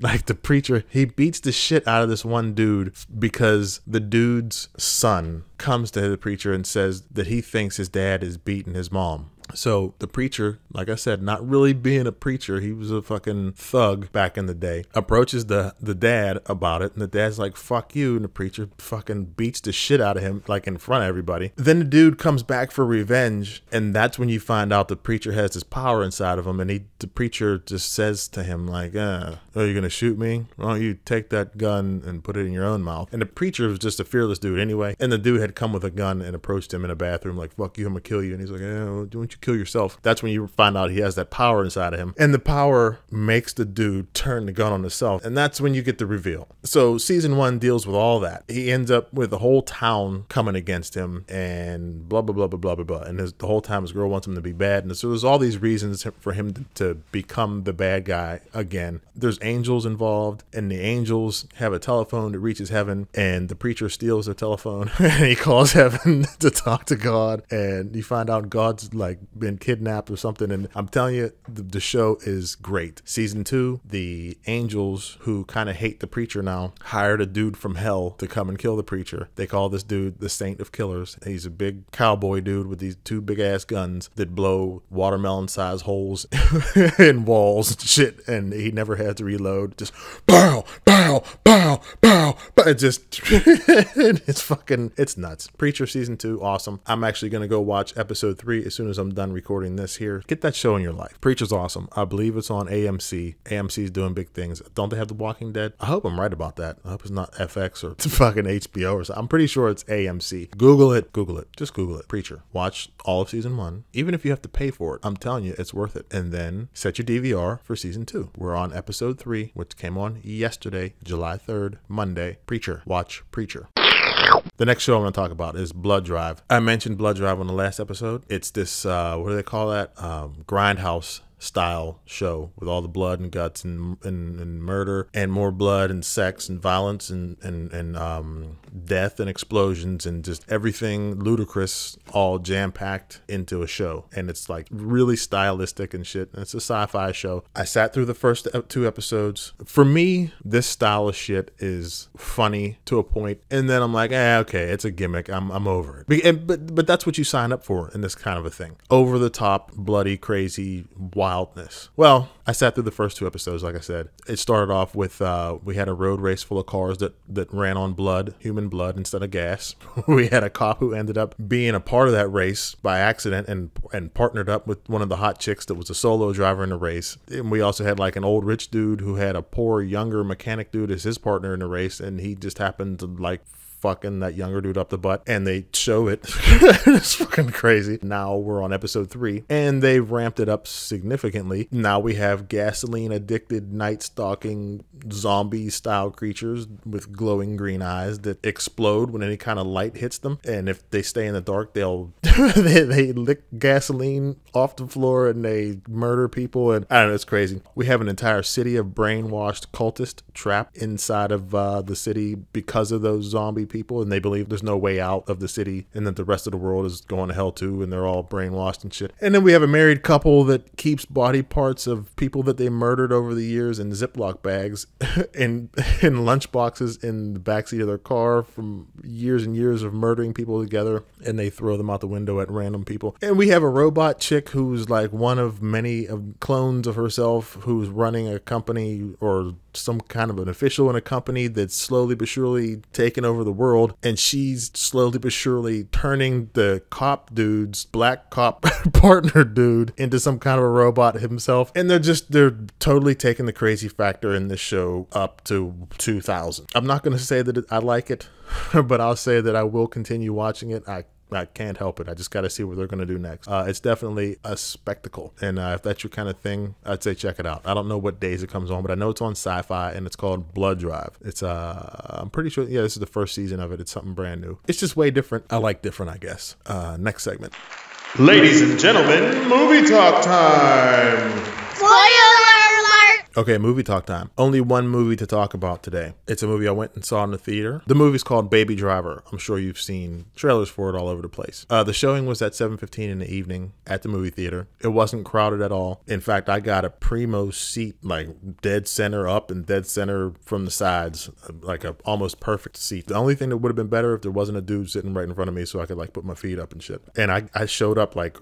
Like the preacher, he beats the shit out of this one dude because the dude's son comes to the preacher and says that he thinks his dad is beating his mom. So the preacher, like I said, not really being a preacher, he was a fucking thug back in the day, approaches the dad about it, and the dad's like, fuck you, and the preacher fucking beats the shit out of him, like in front of everybody. Then the dude comes back for revenge, and that's when you find out the preacher has this power inside of him, and the preacher just says to him like, oh, you're gonna shoot me? Why don't you take that gun and put it in your own mouth? And the preacher was just a fearless dude anyway, and the dude had come with a gun and approached him in a bathroom like, fuck you, I'm gonna kill you. And he's like, oh, don't you kill yourself. That's when you find out he has that power inside of him, and the power makes the dude turn the gun on himself, and that's when you get the reveal. So season 1 deals with all that. He ends up with the whole town coming against him, and blah blah blah blah blah blah blah. And the whole time his girl wants him to be bad, and so there's all these reasons for him to become the bad guy again. There's angels involved, and the angels have a telephone that reaches heaven, and the preacher steals their telephone and he calls heaven to talk to God, and you find out God's like been kidnapped or something. And I'm telling you, the show is great. Season 2, the angels, who kind of hate the preacher now, hired a dude from hell to come and kill the preacher. They call this dude the Saint of Killers. He's a big cowboy dude with these 2 big ass guns that blow watermelon sized holes in walls and shit, and he never had to reload. Just bow bow bow bow, but it just it's fucking, it's nuts. Preacher season 2, awesome. I'm actually gonna go watch episode 3 as soon as I'm done recording this here. Get that show in your life. Preacher's awesome. I believe it's on AMC. AMC's doing big things. Don't they have The Walking Dead? I hope I'm right about that. I hope it's not FX or fucking HBO or something. I'm pretty sure it's AMC. Google it. Google it. Just Google it. Preacher. Watch all of season one. Even if you have to pay for it, I'm telling you, it's worth it. And then set your DVR for season two. We're on episode 3, which came on yesterday, July 3rd, Monday. Preacher. Watch Preacher. The next show I'm going to talk about is Blood Drive. I mentioned Blood Drive on the last episode. It's this, what do they call that? Grindhouse style show with all the blood and guts and murder and more blood and sex and violence and death and explosions and just everything ludicrous, all jam-packed into a show. And it's like really stylistic and shit. And it's a sci-fi show. I sat through the first 2 episodes. For me, this style of shit is funny to a point, and then I'm like, okay, it's a gimmick. I'm over it. But that's what you sign up for in this kind of a thing. Over the top, bloody, crazy, wild. Well, I sat through the first 2 episodes, like I said. It started off with, we had a road race full of cars that ran on blood, human blood, instead of gas. We had a cop who ended up being a part of that race by accident and partnered up with one of the hot chicks that was a solo driver in the race. And we also had like an old rich dude who had a poor, younger mechanic dude as his partner in the race, and he just happened to like fucking that younger dude up the butt, and they show it. It's fucking crazy. Now we're on episode 3, and they ramped it up significantly. Now we have gasoline addicted, night stalking, zombie style creatures with glowing green eyes that explode when any kind of light hits them, and if they stay in the dark, they'll they lick gasoline off the floor and they murder people. And I don't know, it's crazy. We have an entire city of brainwashed cultists trapped inside of the city because of those zombie people, and they believe there's no way out of the city and that the rest of the world is going to hell too, and they're all brainwashed and shit. And then we have a married couple that keeps body parts of people that they murdered over the years in Ziploc bags in lunch boxes in the backseat of their car from years and years of murdering people together, and they throw them out the window at random people. And we have a robot chick who's like one of many clones of herself who's running a company or some kind of an official in a company that's slowly but surely taking over the world, and she's slowly but surely turning the cop dude's black cop partner dude into some kind of a robot himself. And they're totally taking the crazy factor in this show up to 2000. I'm not going to say that I like it, but I'll say that I will continue watching it. I can't help it. I just got to see what they're going to do next. It's definitely a spectacle. And if that's your kind of thing, I'd say check it out. I don't know what days it comes on, but I know it's on Sci-Fi, and it's called Blood Drive. It's, I'm pretty sure, yeah, this is the first season of it. It's something brand new. It's just way different. I like different, I guess. Next segment. Ladies and gentlemen, movie talk time. Okay, movie talk time. Only one movie to talk about today. It's a movie I went and saw in the theater. The movie's called Baby Driver. I'm sure you've seen trailers for it all over the place. The showing was at 7:15 in the evening at the movie theater. It wasn't crowded at all. In fact, I got a primo seat, like dead center up and dead center from the sides, like a almost perfect seat. The only thing that would have been better if there wasn't a dude sitting right in front of me so I could like put my feet up and shit. And I showed up like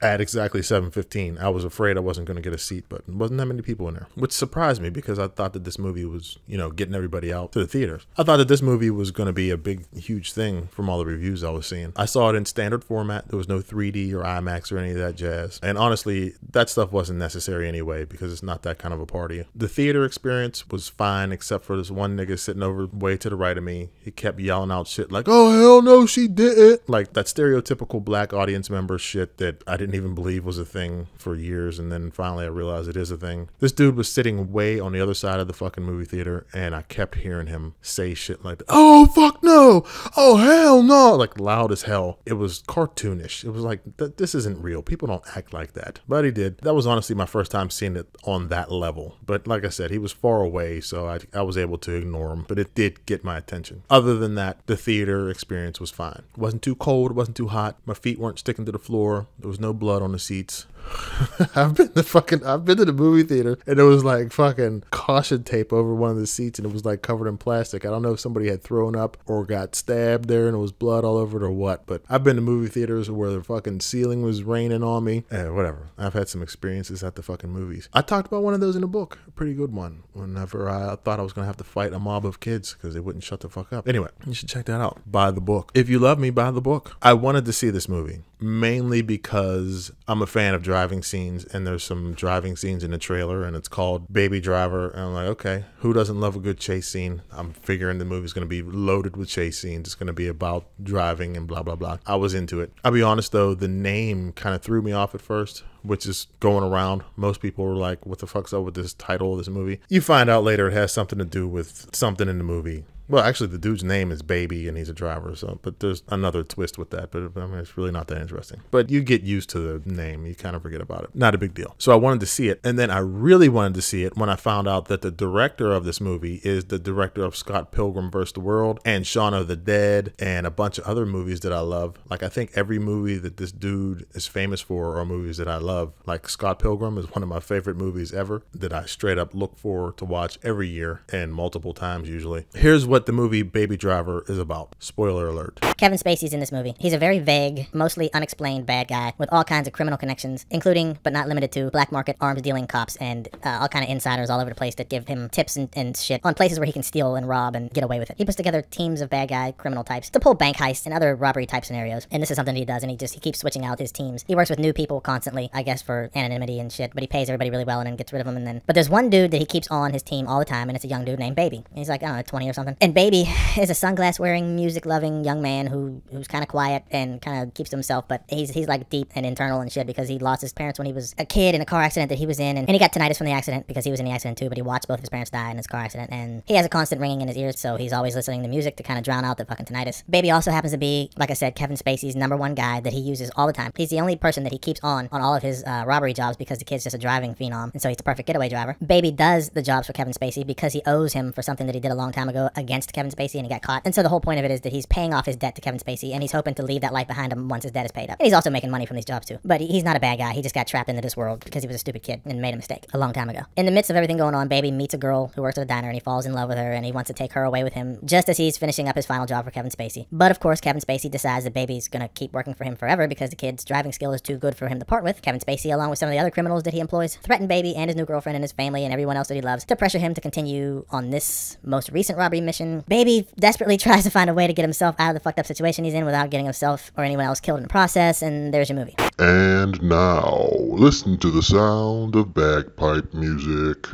at exactly 7:15. I was afraid I wasn't going to get a seat, but there wasn't that many people in there, which surprised me because I thought that this movie was, you know, getting everybody out to the theaters. I thought that this movie was going to be a big, huge thing from all the reviews I was seeing. I saw it in standard format. There was no 3D or IMAX or any of that jazz. And honestly, that stuff wasn't necessary anyway because it's not that kind of a party. The theater experience was fine except for this one nigga sitting over way to the right of me. He kept yelling out shit like, oh, hell no, she didn't. Like that stereotypical black audience member shit that I didn't even believe was a thing for years. And then finally I realized it is a thing. This dude was sitting way on the other side of the fucking movie theater, and I kept hearing him say shit like, oh, fuck no. Oh, hell no. Like loud as hell. It was cartoonish. It was like, this isn't real. People don't act like that. But he did. That was honestly my first time seeing it on that level. But like I said, he was far away, so I was able to ignore him, but it did get my attention. Other than that, the theater experience was fine. It wasn't too cold. It wasn't too hot. My feet weren't sticking to the floor. There was no blood on the seats. I've been to the movie theater and there was like fucking caution tape over one of the seats and it was like covered in plastic. I don't know if somebody had thrown up or got stabbed there and it was blood all over it or what, but I've been to movie theaters where the fucking ceiling was raining on me and whatever. I've had some experiences at the fucking movies. I talked about one of those in a book, a pretty good one, whenever I thought I was gonna have to fight a mob of kids because they wouldn't shut the fuck up. Anyway, you should check that out. Buy the book. If you love me, buy the book. I wanted to see this movie mainly because I'm a fan of driving scenes and there's some driving scenes in the trailer and it's called Baby Driver and I'm like, okay, who doesn't love a good chase scene? I'm figuring the movie's going to be loaded with chase scenes. It's going to be about driving and blah blah blah. I was into it. I'll be honest though, the name kind of threw me off at first, which is going around. Most people were like, what the fuck's up with this title of this movie? You find out later it has something to do with something in the movie. Well, actually, the dude's name is Baby, and he's a driver, so, but there's another twist with that, but I mean, it's really not that interesting. But you get used to the name. You kind of forget about it. Not a big deal. So I wanted to see it, and then I really wanted to see it when I found out that the director of this movie is the director of Scott Pilgrim vs. the World and Shaun of the Dead and a bunch of other movies that I love. Like, I think every movie that this dude is famous for are movies that I love. Like, Scott Pilgrim is one of my favorite movies ever that I straight up look forward to watch every year and multiple times usually. Here's what the movie Baby Driver is about. Spoiler alert. Kevin Spacey's in this movie. He's a very vague, mostly unexplained bad guy with all kinds of criminal connections, including but not limited to black market arms dealing cops and all kind of insiders all over the place that give him tips and shit on places where he can steal and rob and get away with it. He puts together teams of bad guy criminal types to pull bank heists and other robbery type scenarios, and this is something that he does, and he keeps switching out his teams. He works with new people constantly, I guess for anonymity and shit, but he pays everybody really well and then gets rid of them. And then, but there's one dude that he keeps on his team all the time, and it's a young dude named Baby, and he's like, I don't know, 20 or something. And Baby is a sunglass-wearing, music-loving young man who's kind of quiet and kind of keeps to himself, but he's like deep and internal and shit because he lost his parents when he was a kid in a car accident that he was in, and he got tinnitus from the accident because he was in the accident too, but he watched both his parents die in his car accident, and he has a constant ringing in his ears, so he's always listening to music to kind of drown out the fucking tinnitus. Baby also happens to be, like I said, Kevin Spacey's #1 guy that he uses all the time. He's the only person that he keeps on all of his robbery jobs because the kid's just a driving phenom, and so he's the perfect getaway driver. Baby does the jobs for Kevin Spacey because he owes him for something that he did a long time ago against Kevin Spacey, and he got caught. And so the whole point of it is that he's paying off his debt to Kevin Spacey, and he's hoping to leave that life behind him once his debt is paid up. And he's also making money from these jobs too. But he's not a bad guy. He just got trapped into this world because he was a stupid kid and made a mistake a long time ago. In the midst of everything going on, Baby meets a girl who works at a diner, and he falls in love with her, and he wants to take her away with him just as he's finishing up his final job for Kevin Spacey. But of course, Kevin Spacey decides that Baby's gonna keep working for him forever because the kid's driving skill is too good for him to part with. Kevin Spacey, along with some of the other criminals that he employs, threaten Baby and his new girlfriend and his family and everyone else that he loves to pressure him to continue on this most recent robbery mission. Baby desperately tries to find a way to get himself out of the fucked up situation he's in without getting himself or anyone else killed in the process, and there's your movie. And now, listen to the sound of bagpipe music.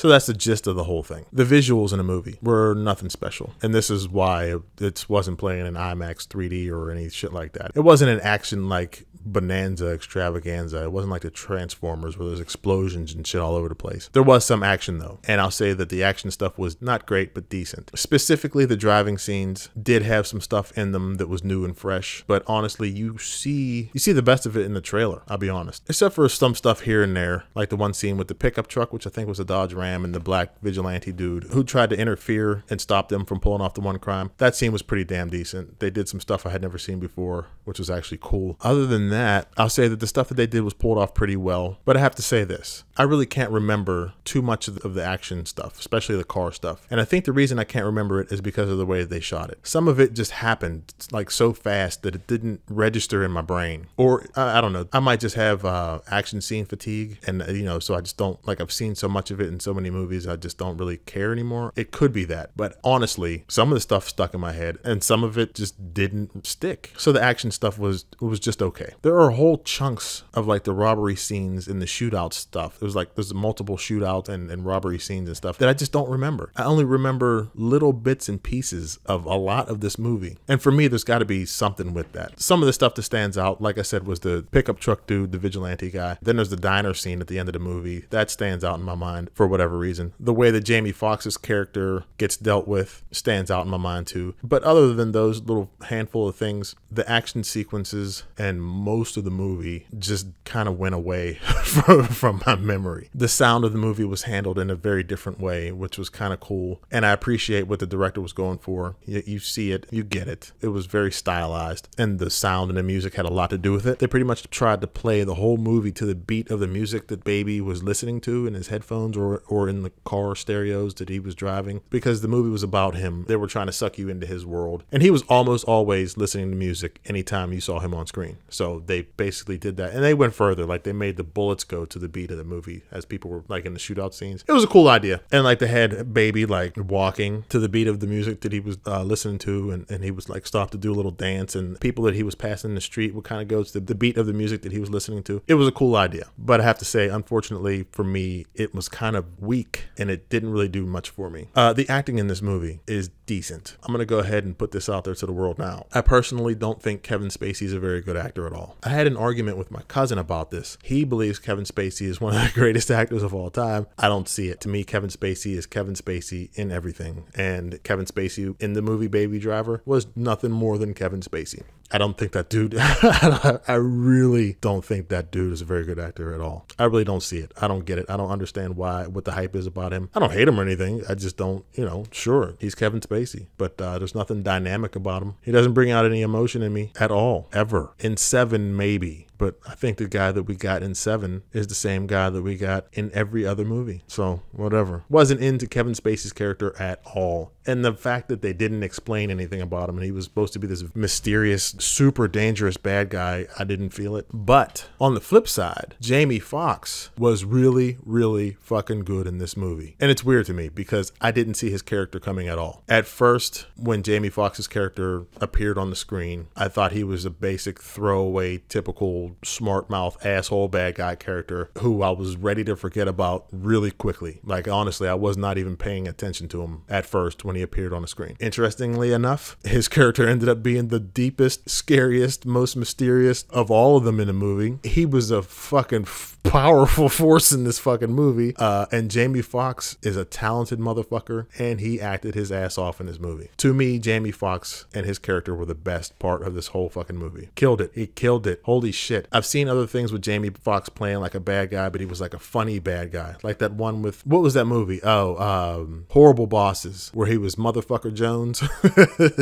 So that's the gist of the whole thing. The visuals in a movie were nothing special. And this is why it wasn't playing in IMAX 3D or any shit like that. It wasn't an action like bonanza extravaganza. It wasn't like the Transformers where there's explosions and shit all over the place. There was some action though. And I'll say that the action stuff was not great, but decent. Specifically, the driving scenes did have some stuff in them that was new and fresh. But honestly, you see the best of it in the trailer, I'll be honest. Except for some stuff here and there, like the one scene with the pickup truck, which I think was a Dodge Ram, and the black vigilante dude who tried to interfere and stop them from pulling off the one crime. That scene was pretty damn decent. They did some stuff I had never seen before, which was actually cool. Other than that, I'll say that the stuff that they did was pulled off pretty well. But I have to say this, I really can't remember too much of the action stuff, especially the car stuff. And I think the reason I can't remember it is because of the way that they shot it. Some of it just happened like so fast that it didn't register in my brain. Or I don't know, I might just have action scene fatigue, and you know, so I just don't, like, I've seen so much of it in so many movies, I just don't really care anymore. It could be that, but honestly, some of the stuff stuck in my head and some of it just didn't stick. So the action stuff was just okay. There are whole chunks of like the robbery scenes and the shootout stuff. It was like there's multiple shootout and robbery scenes and stuff that I just don't remember. I only remember little bits and pieces of a lot of this movie, and for me there's got to be something with that. Some of the stuff that stands out, like I said, was the pickup truck dude, the vigilante guy. Then there's the diner scene at the end of the movie that stands out in my mind for whatever whatever reason. The way that Jamie Foxx's character gets dealt with stands out in my mind too. But other than those little handful of things, the action sequences and most of the movie just kind of went away from my memory. The sound of the movie was handled in a very different way, which was kind of cool. And I appreciate what the director was going for. You see it, you get it. It was very stylized, and the sound and the music had a lot to do with it. They pretty much tried to play the whole movie to the beat of the music that Baby was listening to in his headphones or in the car stereos that he was driving, because the movie was about him. They were trying to suck you into his world, and he was almost always listening to music anytime you saw him on screen. So they basically did that, and they went further. Like, they made the bullets go to the beat of the movie as people were like in the shootout scenes. It was a cool idea. And like, they had Baby like walking to the beat of the music that he was listening to, and he was like stopped to do a little dance, and people that he was passing in the street would kind of go to the beat of the music that he was listening to. It was a cool idea, but I have to say, unfortunately for me, it was kind of weak and it didn't really do much for me. The acting in this movie is decent. I'm gonna go ahead and put this out there to the world now. I personally don't think Kevin Spacey is a very good actor at all. I had an argument with my cousin about this. He believes Kevin Spacey is one of the greatest actors of all time. I don't see it. To me, Kevin Spacey is Kevin Spacey in everything, and Kevin Spacey in the movie Baby Driver was nothing more than Kevin Spacey. I don't think that dude, I really don't think that dude is a very good actor at all. I really don't see it. I don't get it. I don't understand why, what the hype is about him. I don't hate him or anything. I just don't, you know, sure, he's Kevin Spacey, but there's nothing dynamic about him. He doesn't bring out any emotion in me at all, ever. In Seven, maybe. But I think the guy that we got in Seven is the same guy that we got in every other movie. So whatever. Wasn't into Kevin Spacey's character at all. And the fact that they didn't explain anything about him, and he was supposed to be this mysterious, super dangerous bad guy, I didn't feel it. But on the flip side, Jamie Foxx was really, really fucking good in this movie. And it's weird to me because I didn't see his character coming at all. At first, when Jamie Foxx's character appeared on the screen, I thought he was a basic throwaway, typical smart mouth asshole bad guy character who I was ready to forget about really quickly. Like, honestly, I was not even paying attention to him at first when he appeared on the screen. Interestingly enough, his character ended up being the deepest, scariest, most mysterious of all of them in the movie. He was a fucking powerful force in this fucking movie, and Jamie Foxx is a talented motherfucker, and he acted his ass off in this movie. To me, Jamie Foxx and his character were the best part of this whole fucking movie. Killed it. He killed it. Holy shit. I've seen other things with Jamie Foxx playing like a bad guy, but he was like a funny bad guy. Like that one with, what was that movie? Oh, Horrible Bosses, where he was Motherfucker Jones.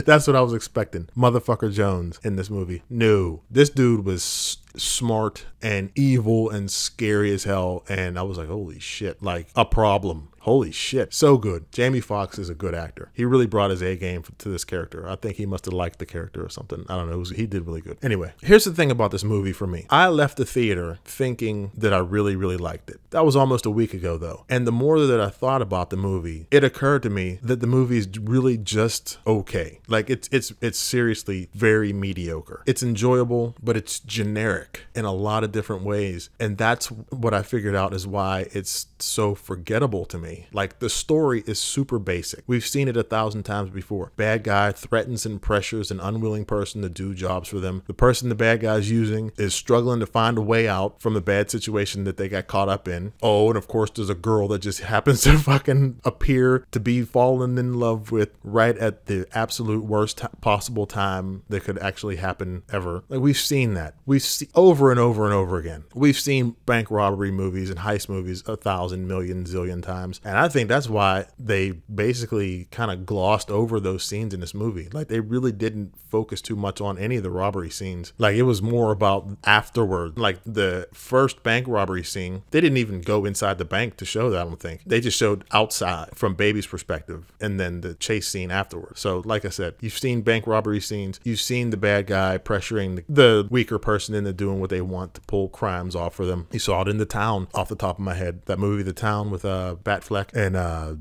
That's what I was expecting. Motherfucker Jones in this movie. No, this dude was smart and evil and scary as hell, and I was like, holy shit, like a problem. Holy shit, so good. Jamie Foxx is a good actor. He really brought his A game to this character. I think he must have liked the character or something. I don't know. He did really good. Anyway, here's the thing about this movie for me. I left the theater thinking that I really, really liked it. That was almost a week ago though. And the more that I thought about the movie, it occurred to me that the movie is really just okay. Like it's seriously very mediocre. It's enjoyable, but it's generic in a lot of different ways. And that's what I figured out is why it's so forgettable to me. Like, the story is super basic. We've seen it 1,000 times before. Bad guy threatens and pressures an unwilling person to do jobs for them. The person the bad guy's using is struggling to find a way out from the bad situation that they got caught up in. Oh, and of course there's a girl that just happens to fucking appear to be fallen in love with right at the absolute worst possible time that could actually happen ever. Like, we've seen that. We've seen over and over and over again. We've seen bank robbery movies and heist movies 1,000 million zillion times. And I think that's why they basically kind of glossed over those scenes in this movie. Like, they really didn't focus too much on any of the robbery scenes. Like, it was more about afterward. Like, the first bank robbery scene, they didn't even go inside the bank to show that, I don't think. They just showed outside from Baby's perspective, and then the chase scene afterward. So like I said, you've seen bank robbery scenes. You've seen the bad guy pressuring the weaker person into doing what they want to pull crimes off for them. You saw it in The Town, off the top of my head. That movie, The Town, with Batfleck and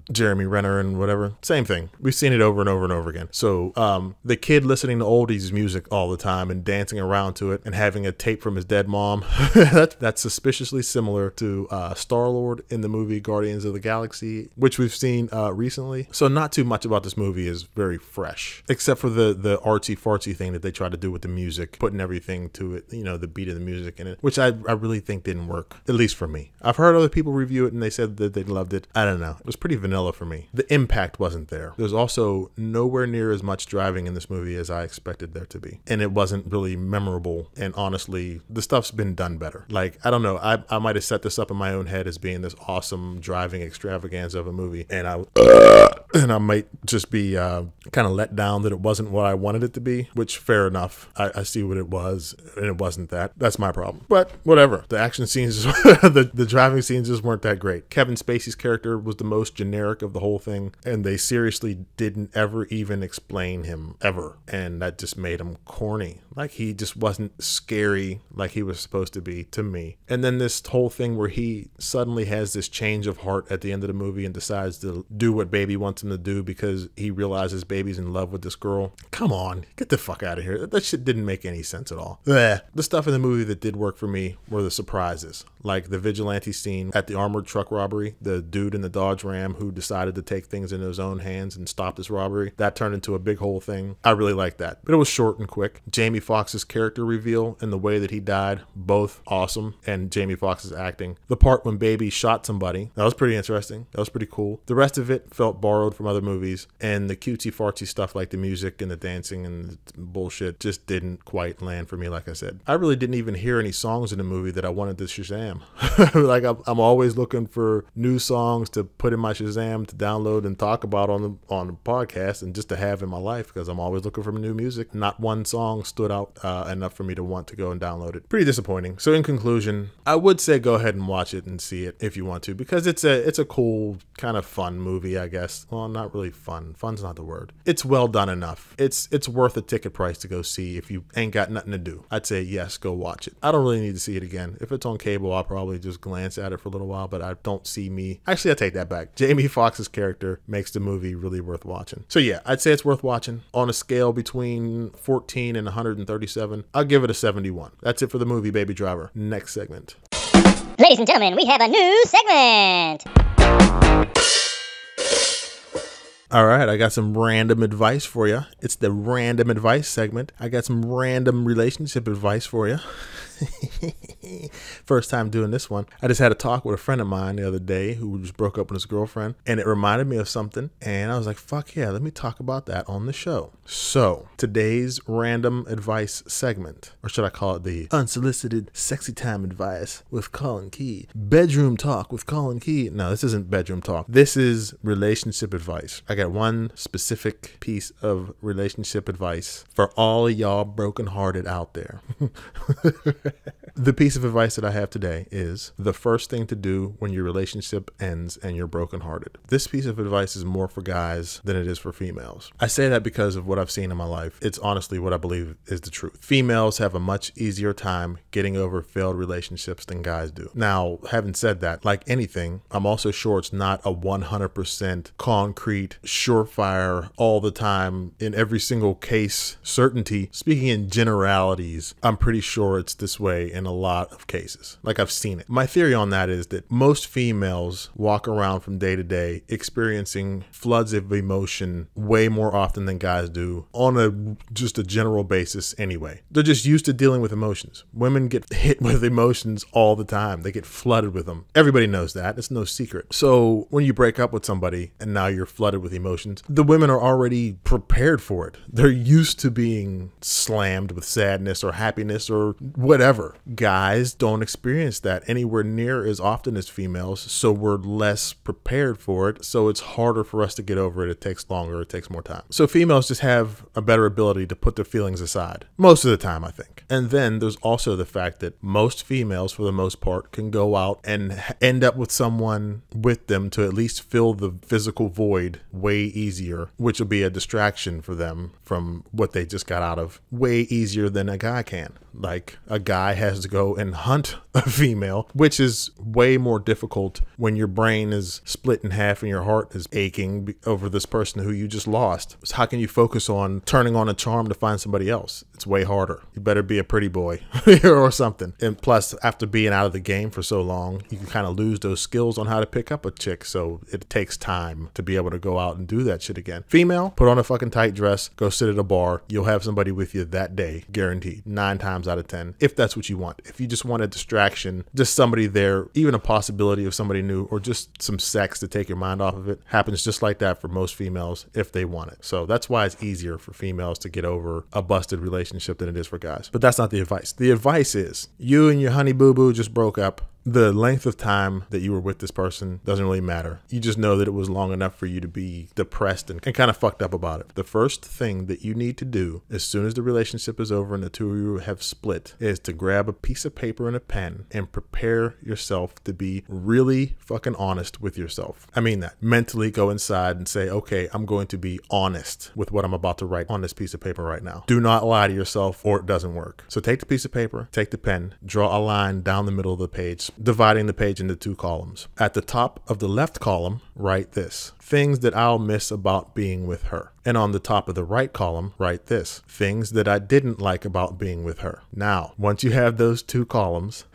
Jeremy Renner and whatever. Same thing. We've seen it over and over and over again. So the kid listening to oldies music all the time and dancing around to it and having a tape from his dead mom, that's suspiciously similar to Star-Lord in the movie Guardians of the Galaxy, which we've seen recently. So not too much about this movie is very fresh, except for the artsy fartsy thing that they try to do with the music, putting everything to it, you know, the beat of the music in it, which I really think didn't work, at least for me. I've heard other people review it and they said that they loved it. I I don't know. It was pretty vanilla for me. The impact wasn't there. There's also nowhere near as much driving in this movie as I expected there to be. And it wasn't really memorable. And honestly, the stuff's been done better. Like, I don't know. I might have set this up in my own head as being this awesome driving extravaganza of a movie. And I might just be kind of let down that it wasn't what I wanted it to be, which fair enough. I see what it was, and it wasn't that. That's my problem. But whatever. The action scenes, the driving scenes just weren't that great. Kevin Spacey's character was the most generic of the whole thing, and they seriously didn't ever even explain him, ever. And that just made him corny. Like, he just wasn't scary like he was supposed to be to me. And then this whole thing where he suddenly has this change of heart at the end of the movie and decides to do what Baby wants him to do because he realizes Baby's in love with this girl. Come on, get the fuck out of here. That shit didn't make any sense at all. Blech. The stuff in the movie that did work for me were the surprises, like the vigilante scene at the armored truck robbery, the dude in the Dodge Ram who decided to take things into his own hands and stop this robbery. That turned into a big whole thing. I really liked that, but it was short and quick. Jamie Foxx's character reveal and the way that he died, both awesome, and Jamie Foxx's acting. The part when Baby shot somebody, that was pretty interesting. That was pretty cool. The rest of it felt borrowed from other movies, and the cutesy fartsy stuff like the music and the dancing and the bullshit just didn't quite land for me, like I said. I really didn't even hear any songs in the movie that I wanted to Shazam. Like, I'm always looking for new songs to put in my Shazam to download and talk about on the podcast and just to have in my life, because I'm always looking for new music. Not one song stood out enough for me to want to go and download it. Pretty disappointing. So in conclusion, I would say go ahead and watch it and see it if you want to, because it's a cool kind of fun movie, I guess. Well, not really fun. Fun's not the word. It's well done enough. It's worth a ticket price to go see if you ain't got nothing to do. I'd say yes, go watch it. I don't really need to see it again. If it's on cable, I'll probably just glance at it for a little while, but I don't see me. Actually, I take that back. Jamie Foxx's character makes the movie really worth watching. So yeah, I'd say it's worth watching. On a scale between 14 and 137, I'll give it a 71. That's it for the movie Baby Driver. Next segment. Ladies and gentlemen, we have a new segment. All right, I got some random advice for you. It's the random advice segment. I got some random relationship advice for you. First time doing this one. I just had a talk with a friend of mine the other day who just broke up with his girlfriend, and it reminded me of something, and I was like, fuck yeah, let me talk about that on the show. So today's random advice segment, or should I call it the unsolicited sexy time advice with Colin Key, bedroom talk with Colin Key. No, this isn't bedroom talk. This is relationship advice. I got one specific piece of relationship advice for all y'all brokenhearted out there. The piece of advice that I have today is the first thing to do when your relationship ends and you're brokenhearted. This piece of advice is more for guys than it is for females. I say that because of what I've seen in my life. It's honestly what I believe is the truth. Females have a much easier time getting over failed relationships than guys do. Now, having said that, like anything, I'm also sure it's not a 100% concrete, surefire, all the time, in every single case certainty. Speaking in generalities, I'm pretty sure it's this way in a lot of cases. Like, I've seen it. My theory on that is that most females walk around from day to day experiencing floods of emotion way more often than guys do on just a general basis anyway. They're just used to dealing with emotions. Women get hit with emotions all the time. They get flooded with them. Everybody knows that. It's no secret. So when you break up with somebody and now you're flooded with emotions, the women are already prepared for it. They're used to being slammed with sadness or happiness or whatever. Guys don't experience that anywhere near as often as females, so we're less prepared for it, so it's harder for us to get over it. It takes longer, it takes more time. So females just have a better ability to put their feelings aside most of the time, I think. And then there's also the fact that most females, for the most part, can go out and end up with someone with them to at least fill the physical void way easier, which will be a distraction for them from what they just got out of, way easier than a guy can. Like, a guy has to go and hunt a female, which is way more difficult when your brain is split in half and your heart is aching over this person who you just lost. So how can you focus on turning on a charm to find somebody else? It's way harder. You better be a pretty boy or something. And plus, after being out of the game for so long, you can kind of lose those skills on how to pick up a chick. So it takes time to be able to go out and do that shit again. Female, put on a fucking tight dress, go sit at a bar. You'll have somebody with you that day, guaranteed, 9 times out of 10, if that's what you want. want. If you just want a distraction, just somebody there, even a possibility of somebody new, or just some sex to take your mind off of it, happens just like that for most females if they want it. So that's why it's easier for females to get over a busted relationship than it is for guys. But that's not the advice. The advice is you and your honey boo-boo just broke up. The length of time that you were with this person doesn't really matter. You just know that it was long enough for you to be depressed and kind of fucked up about it. The first thing that you need to do as soon as the relationship is over and the two of you have split is to grab a piece of paper and a pen and prepare yourself to be really fucking honest with yourself. I mean that. Mentally go inside and say, okay, I'm going to be honest with what I'm about to write on this piece of paper right now. Do not lie to yourself or it doesn't work. So take the piece of paper, take the pen, draw a line down the middle of the page, dividing the page into two columns. At the top of the left column, write this: things that I'll miss about being with her. And on the top of the right column, write this: things that I didn't like about being with her. Now, once you have those two columns,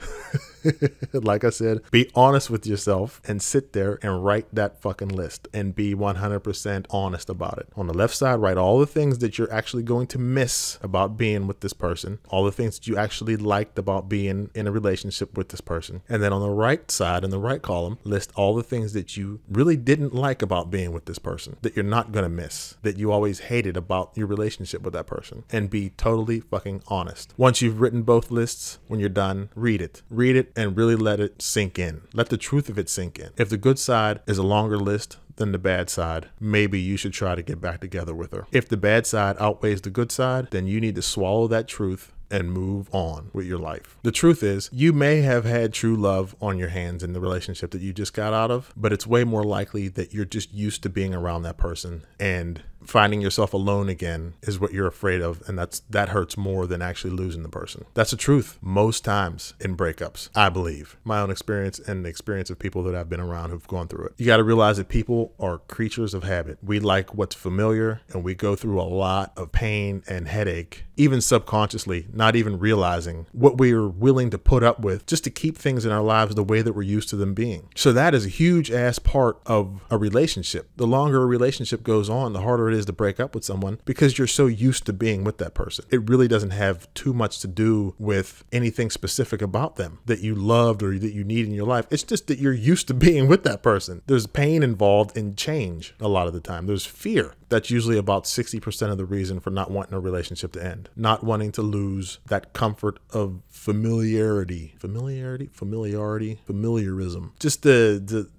like I said, be honest with yourself and sit there and write that fucking list and be 100% honest about it. On the left side, write all the things that you're actually going to miss about being with this person, all the things that you actually liked about being in a relationship with this person. And then on the right side, in the right column, list all the things that you really didn't like about being with this person, that you're not going to miss, that you always hated about your relationship with that person, and be totally fucking honest. Once you've written both lists, when you're done, read it. Read it and really let it sink in. Let the truth of it sink in. If the good side is a longer list than the bad side, maybe you should try to get back together with her. If the bad side outweighs the good side, then you need to swallow that truth and move on with your life. The truth is, you may have had true love on your hands in the relationship that you just got out of, but it's way more likely that you're just used to being around that person, and finding yourself alone again is what you're afraid of, and that hurts more than actually losing the person. That's the truth most times in breakups, I believe. My own experience and the experience of people that I've been around who've gone through it. You got to realize that people are creatures of habit. We like what's familiar, and we go through a lot of pain and headache, even subconsciously, not even realizing what we are willing to put up with just to keep things in our lives the way that we're used to them being. So that is a huge ass part of a relationship. The longer a relationship goes on, the harder it is to break up with someone, because you're so used to being with that person. It really doesn't have too much to do with anything specific about them that you loved or that you need in your life. It's just that you're used to being with that person. There's pain involved in change a lot of the time. There's fear. That's usually about 60% of the reason for not wanting a relationship to end. Not wanting to lose that comfort of familiarity. Familiarism. Just the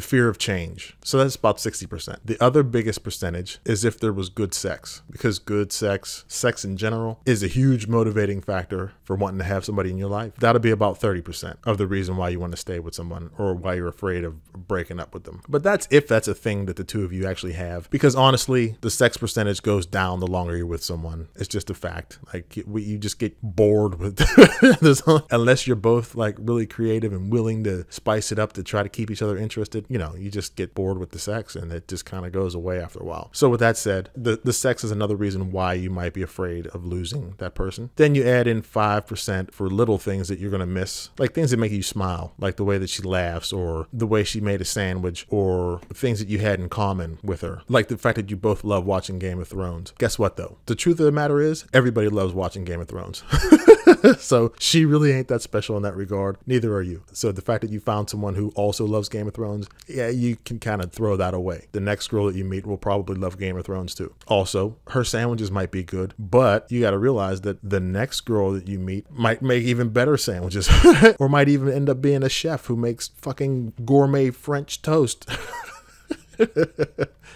fear of change. So that's about 60%. The other biggest percentage is if there was good sex, because good sex, sex in general, is a huge motivating factor for wanting to have somebody in your life. That'll be about 30% of the reason why you want to stay with someone or why you're afraid of breaking up with them. But that's if that's a thing that the two of you actually have, because honestly, the sex percentage goes down the longer you're with someone. It's just a fact. Like you just get bored with this, unless you're both like really creative and willing to spice it up to try to keep each other interested. You know, you just get bored with the sex and it just kind of goes away after a while. So with that said, the sex is another reason why you might be afraid of losing that person. Then you add in 5% for little things that you're going to miss, like things that make you smile, like the way that she laughs or the way she made a sandwich or things that you had in common with her, like the fact that you both love watching Game of Thrones. Guess what though? The truth of the matter is everybody loves watching Game of Thrones. So she really ain't that special in that regard. Neither are you. So the fact that you found someone who also loves Game of Thrones, yeah, you can kind of throw that away. The next girl that you meet will probably love Game of Thrones too. Also, her sandwiches might be good, but you got to realize that the next girl that you meet might make even better sandwiches or might even end up being a chef who makes fucking gourmet French toast.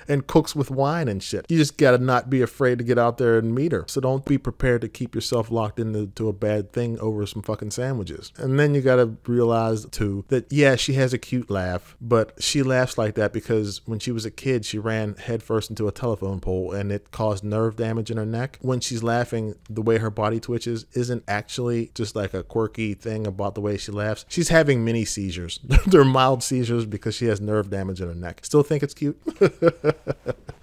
And cooks with wine and shit. You just gotta not be afraid to get out there and meet her. So don't be prepared to keep yourself locked into a bad thing over some fucking sandwiches. And then you gotta realize too that yeah, she has a cute laugh, but she laughs like that because when she was a kid, she ran headfirst into a telephone pole and it caused nerve damage in her neck. When she's laughing, the way her body twitches isn't actually just like a quirky thing about the way she laughs. She's having mini seizures. They're mild seizures because she has nerve damage in her neck. Still think it's cute.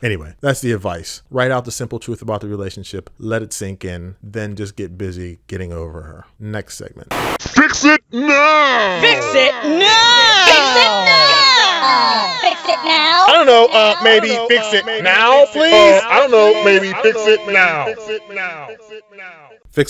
Anyway, that's the advice. Write out the simple truth about the relationship, let it sink in, then just get busy getting over her. Next segment. Fix it now! Fix it now! Fix it now! Fix it now! I don't know, maybe fix it now, please? I don't know, maybe fix it now. Fix it now. Fix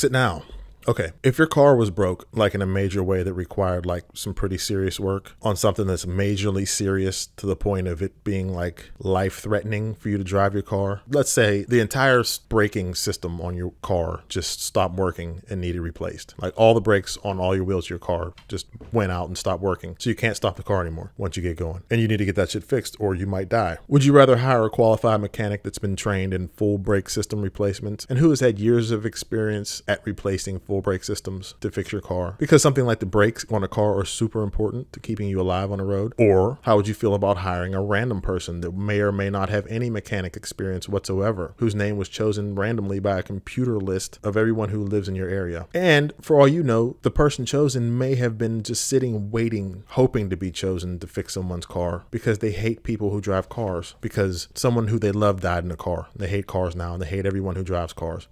it now. Okay, if your car was broke, like in a major way that required like some pretty serious work on something that's majorly serious to the point of it being like life-threatening for you to drive your car, let's say the entire braking system on your car just stopped working and needed replaced. Like all the brakes on all your wheels of your car just went out and stopped working. So you can't stop the car anymore once you get going. And you need to get that shit fixed or you might die. Would you rather hire a qualified mechanic that's been trained in full brake system replacements and who has had years of experience at replacing full brake systems to fix your car because something like the brakes on a car are super important to keeping you alive on the road? Or how would you feel about hiring a random person that may or may not have any mechanic experience whatsoever, whose name was chosen randomly by a computer list of everyone who lives in your area? And for all you know, the person chosen may have been just sitting, waiting, hoping to be chosen to fix someone's car because they hate people who drive cars, because someone who they love died in a car. They hate cars now and they hate everyone who drives cars.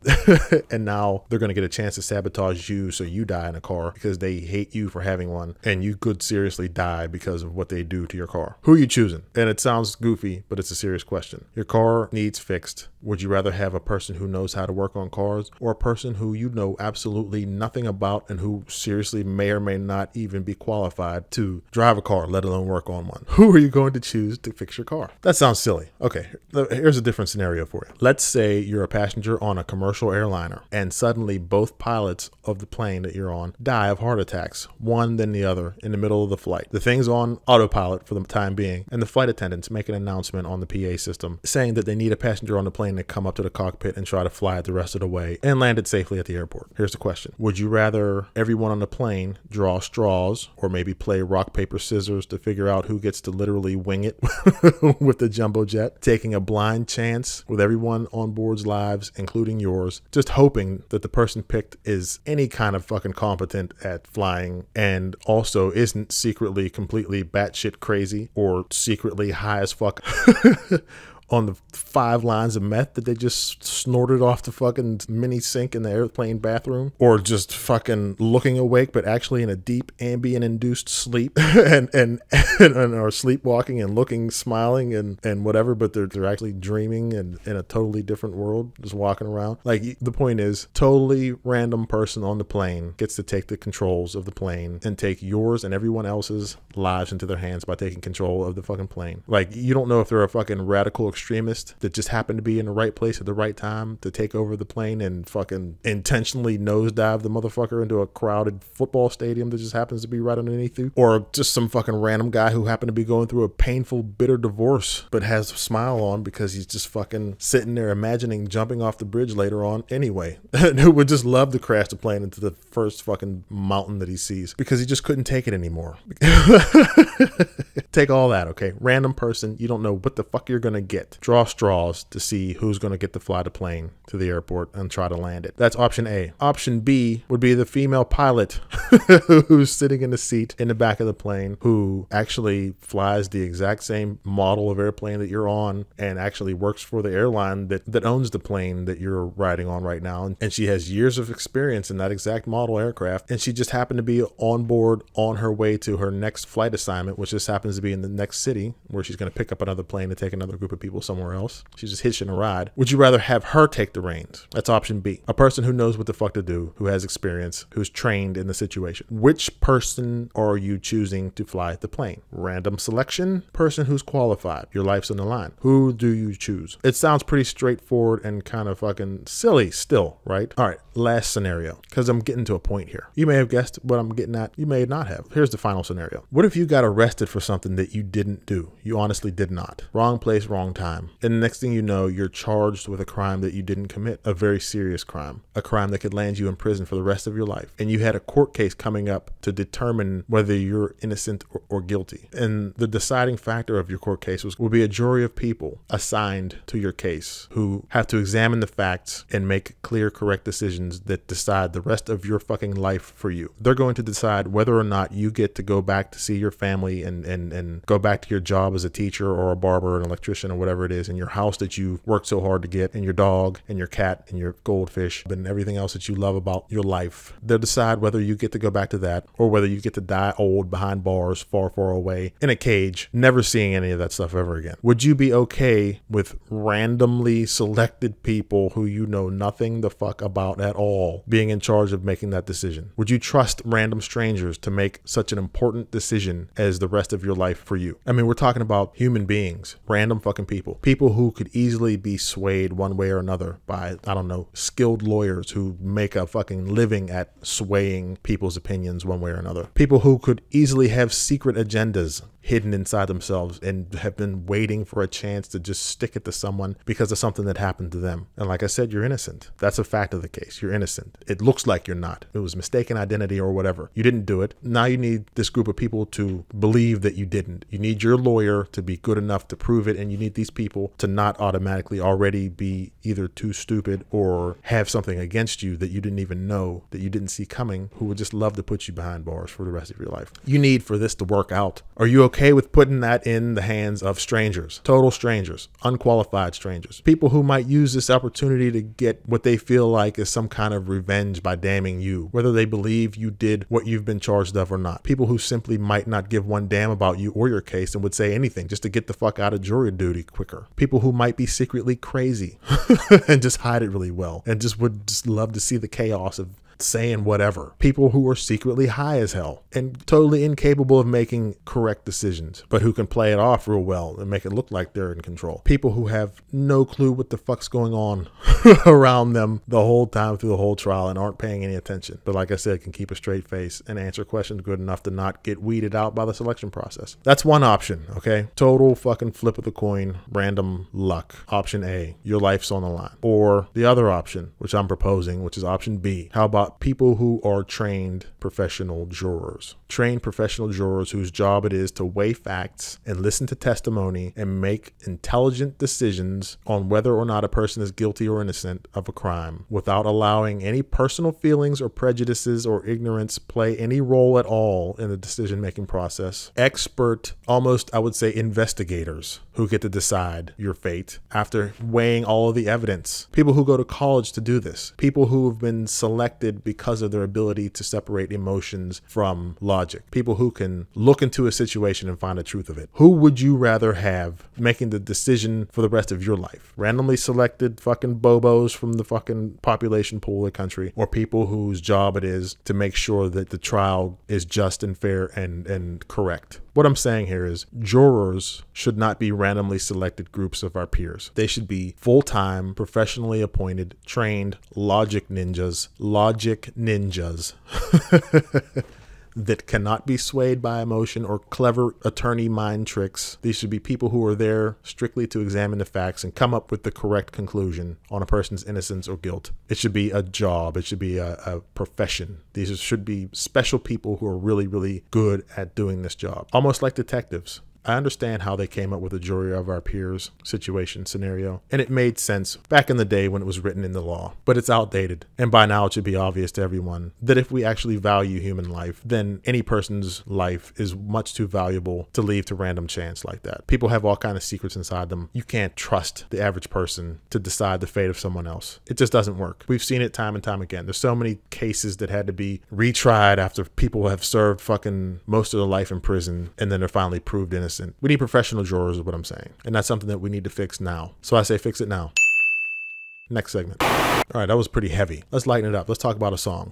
And now they're going to get a chance to sabotage you so you die in a car because they hate you for having one, and you could seriously die because of what they do to your car. Who are you choosing? And it sounds goofy, but it's a serious question. Your car needs fixed. Would you rather have a person who knows how to work on cars or a person who you know absolutely nothing about and who seriously may or may not even be qualified to drive a car, let alone work on one? Who are you going to choose to fix your car? That sounds silly. Okay, here's a different scenario for you. Let's say you're a passenger on a commercial airliner and suddenly both pilots of the plane that you're on die of heart attacks, one then the other, in the middle of the flight. The thing's on autopilot for the time being, and the flight attendants make an announcement on the PA system saying that they need a passenger on the plane to come up to the cockpit and try to fly it the rest of the way and land it safely at the airport. Here's the question. Would you rather everyone on the plane draw straws or maybe play rock, paper, scissors to figure out who gets to literally wing it with the jumbo jet, taking a blind chance with everyone on board's lives, including yours, just hoping that the person picked is any kind of fucking competent at flying and also isn't secretly completely batshit crazy or secretly high as fuck on the 5 lines of meth that they just snorted off the fucking mini sink in the airplane bathroom, or just fucking looking awake but actually in a deep ambient induced sleep and are sleepwalking and looking, smiling and whatever, but they're actually dreaming and in a totally different world, just walking around. Like, the point is, totally random person on the plane gets to take the controls of the plane and take yours and everyone else's lives into their hands by taking control of the fucking plane. Like, you don't know if they're a fucking radical extremist that just happened to be in the right place at the right time to take over the plane and fucking intentionally nosedive the motherfucker into a crowded football stadium that just happens to be right underneath you, or just some fucking random guy who happened to be going through a painful, bitter divorce but has a smile on because he's just fucking sitting there imagining jumping off the bridge later on anyway, and who would just love to crash the plane into the first fucking mountain that he sees because he just couldn't take it anymore. Take all that, okay? Random person, you don't know what the fuck you're gonna get. Draw straws to see who's going to get to fly the plane to the airport and try to land it. That's option A. Option B would be the female pilot who's sitting in the seat in the back of the plane, who actually flies the exact same model of airplane that you're on and actually works for the airline that owns the plane that you're riding on right now. And she has years of experience in that exact model aircraft. And she just happened to be on board on her way to her next flight assignment, which just happens to be in the next city where she's going to pick up another plane to take another group of people somewhere else. She's just hitching a ride. Would you rather have her take the reins? That's option B. A person who knows what the fuck to do, who has experience, who's trained in the situation. Which person are you choosing to fly the plane? Random selection? Person who's qualified? Your life's on the line. Who do you choose? It sounds pretty straightforward and kind of fucking silly still, right? All right, last scenario, because I'm getting to a point here. You may have guessed what I'm getting at. You may not have. Here's the final scenario. What if you got arrested for something that you didn't do? You honestly did not. Wrong place, wrong time. And the next thing you know, you're charged with a crime that you didn't commit, a very serious crime, a crime that could land you in prison for the rest of your life. And you had a court case coming up to determine whether you're innocent or guilty. And the deciding factor of your court case will be a jury of people assigned to your case who have to examine the facts and make clear, correct decisions that decide the rest of your fucking life for you. They're going to decide whether or not you get to go back to see your family and go back to your job as a teacher or a barber, an electrician, or whatever it is, and your house that you worked so hard to get, and your dog and your cat and your goldfish and everything else that you love about your life. They'll decide whether you get to go back to that or whether you get to die old behind bars far, far away in a cage, never seeing any of that stuff ever again. Would you be okay with randomly selected people who you know nothing the fuck about at all being in charge of making that decision? Would you trust random strangers to make such an important decision as the rest of your life for you? I mean, we're talking about human beings, random fucking people, people who could easily be swayed one way or another by, I don't know, skilled lawyers who make a fucking living at swaying people's opinions one way or another, people who could easily have secret agendas hidden inside themselves and have been waiting for a chance to just stick it to someone because of something that happened to them. And like I said, you're innocent. That's a fact of the case. You're innocent. It looks like you're not. It was mistaken identity or whatever. You didn't do it. Now you need this group of people to believe that you didn't. You need your lawyer to be good enough to prove it, and you need these people to not automatically already be either too stupid or have something against you that you didn't even know, that you didn't see coming, who would just love to put you behind bars for the rest of your life. You need for this to work out. Are you okay with putting that in the hands of strangers, total strangers, unqualified strangers, people who might use this opportunity to get what they feel like is some kind of revenge by damning you, whether they believe you did what you've been charged of or not, people who simply might not give one damn about you or your case and would say anything just to get the fuck out of jury duty quicker, people who might be secretly crazy and just hide it really well and just would just love to see the chaos of saying whatever, people who are secretly high as hell and totally incapable of making correct decisions, but who can play it off real well and make it look like they're in control, people who have no clue what the fuck's going on around them the whole time through the whole trial and aren't paying any attention, but like I said, can keep a straight face and answer questions good enough to not get weeded out by the selection process. That's one option, okay? Total fucking flip of the coin, random luck. Option A, your life's on the line. Or the other option, which I'm proposing, which is option B. How about people who are trained professional jurors. Trained professional jurors whose job it is to weigh facts and listen to testimony and make intelligent decisions on whether or not a person is guilty or innocent of a crime without allowing any personal feelings or prejudices or ignorance play any role at all in the decision-making process. Expert, almost I would say investigators who get to decide your fate after weighing all of the evidence. People who go to college to do this. People who have been selected because of their ability to separate emotions from logic. People who can look into a situation and find the truth of it. Who would you rather have making the decision for the rest of your life? Randomly selected fucking bobos from the fucking population pool of the country, or people whose job it is to make sure that the trial is just and fair and correct? What I'm saying here is jurors should not be randomly selected groups of our peers. They should be full-time, professionally appointed, trained logic ninjas that cannot be swayed by emotion or clever attorney mind tricks. These should be people who are there strictly to examine the facts and come up with the correct conclusion on a person's innocence or guilt. It should be a job. It should be a profession. These should be special people who are really, really good at doing this job. Almost like detectives. I understand how they came up with a jury of our peers situation scenario, and it made sense back in the day when it was written in the law, but it's outdated. And by now it should be obvious to everyone that if we actually value human life, then any person's life is much too valuable to leave to random chance like that. People have all kinds of secrets inside them. You can't trust the average person to decide the fate of someone else. It just doesn't work. We've seen it time and time again. There's so many cases that had to be retried after people have served fucking most of their life in prison and then they're finally proved innocent. We need professional jurors is what I'm saying. And that's something that we need to fix now. So I say fix it now. Next segment. All right, that was pretty heavy. Let's lighten it up. Let's talk about a song.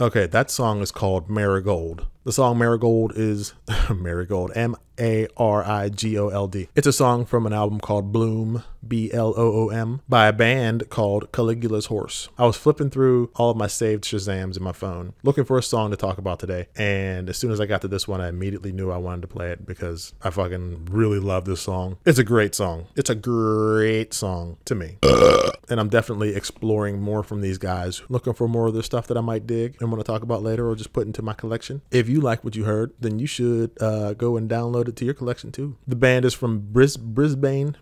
Okay, that song is called Marigold. The song Marigold is Marigold, M-A-R-I-G-O-L-D. It's a song from an album called Bloom, B-L-O-O-M, by a band called Caligula's Horse. I was flipping through all of my saved Shazams in my phone, looking for a song to talk about today. And as soon as I got to this one, I immediately knew I wanted to play it because I fucking really love this song. It's a great song. It's a great song to me. And I'm definitely exploring more from these guys, looking for more of their stuff that I might dig and want to talk about later or just put into my collection. If you like what you heard, then you should go and download it to your collection too. The band is from Brisbane,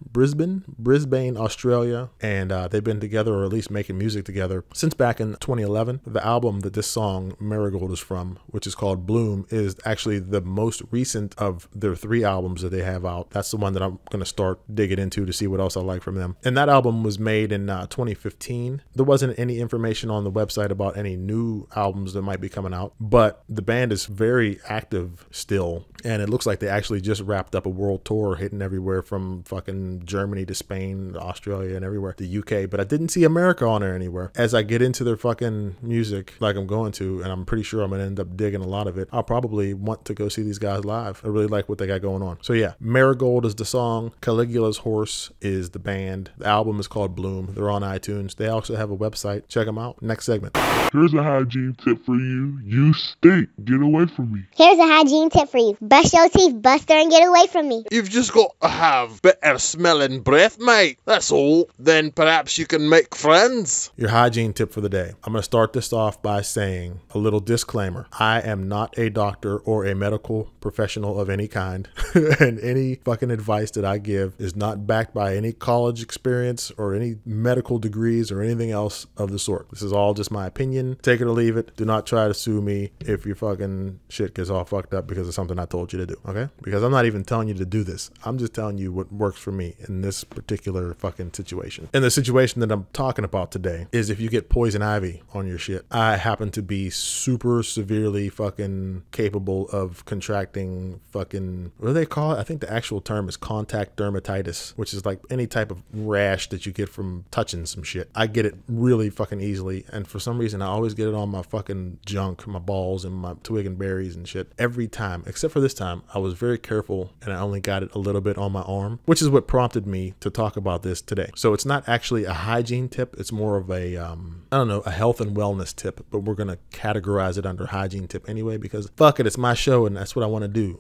Australia, and they've been together, or at least making music together, since back in 2011. The album that this song Marigold is from, which is called Bloom, is actually the most recent of their three albums that they have out. That's the one that I'm going to start digging into to see what else I like from them. And that album was made in 2015. There wasn't any information on the website about any new albums that might be coming out, but the band is very active still, and it looks like they actually just wrapped up a world tour, hitting everywhere from fucking Germany to Spain to Australia and everywhere, the UK, but I didn't see America on there anywhere. As I get into their fucking music, like I'm going to, and I'm pretty sure I'm gonna end up digging a lot of it, I'll probably want to go see these guys live. I really like what they got going on. So yeah, Marigold is the song, Caligula's Horse is the band, the album is called Bloom, they're on iTunes, they also have a website, check them out. Next segment. Here's a hygiene tip for you. You stink, get away from me. Here's a hygiene tip for you. Brush your teeth, Buster, and get away from me. You've just got to have better smelling breath, mate. That's all. Then perhaps you can make friends. Your hygiene tip for the day. I'm going to start this off by saying a little disclaimer. I am not a doctor or a medical professional of any kind. And any fucking advice that I give is not backed by any college experience or any medical degrees or anything else of the sort. This is all just my opinion. Take it or leave it. Do not try to sue me if your fucking shit gets all fucked up because of something I told you to do, okay? Because I'm not even telling you to do this. I'm just telling you what works for me in this particular fucking situation. And the situation that I'm talking about today is if you get poison ivy on your shit. I happen to be super severely fucking capable of contracting fucking, what do they call it? I think the actual term is contact dermatitis, which is like any type of rash that you get from touching some shit. I get it really fucking easily, and for some reason I always get it on my fucking junk, my balls and my twig and berries and shit every time, except for this time I was very careful and I only got it a little bit on my arm, which is what prompted me to talk about this today. So it's not actually a hygiene tip, it's more of a I don't know, a health and wellness tip, but we're gonna categorize it under hygiene tip anyway because fuck it, it's my show and that's what I want to do.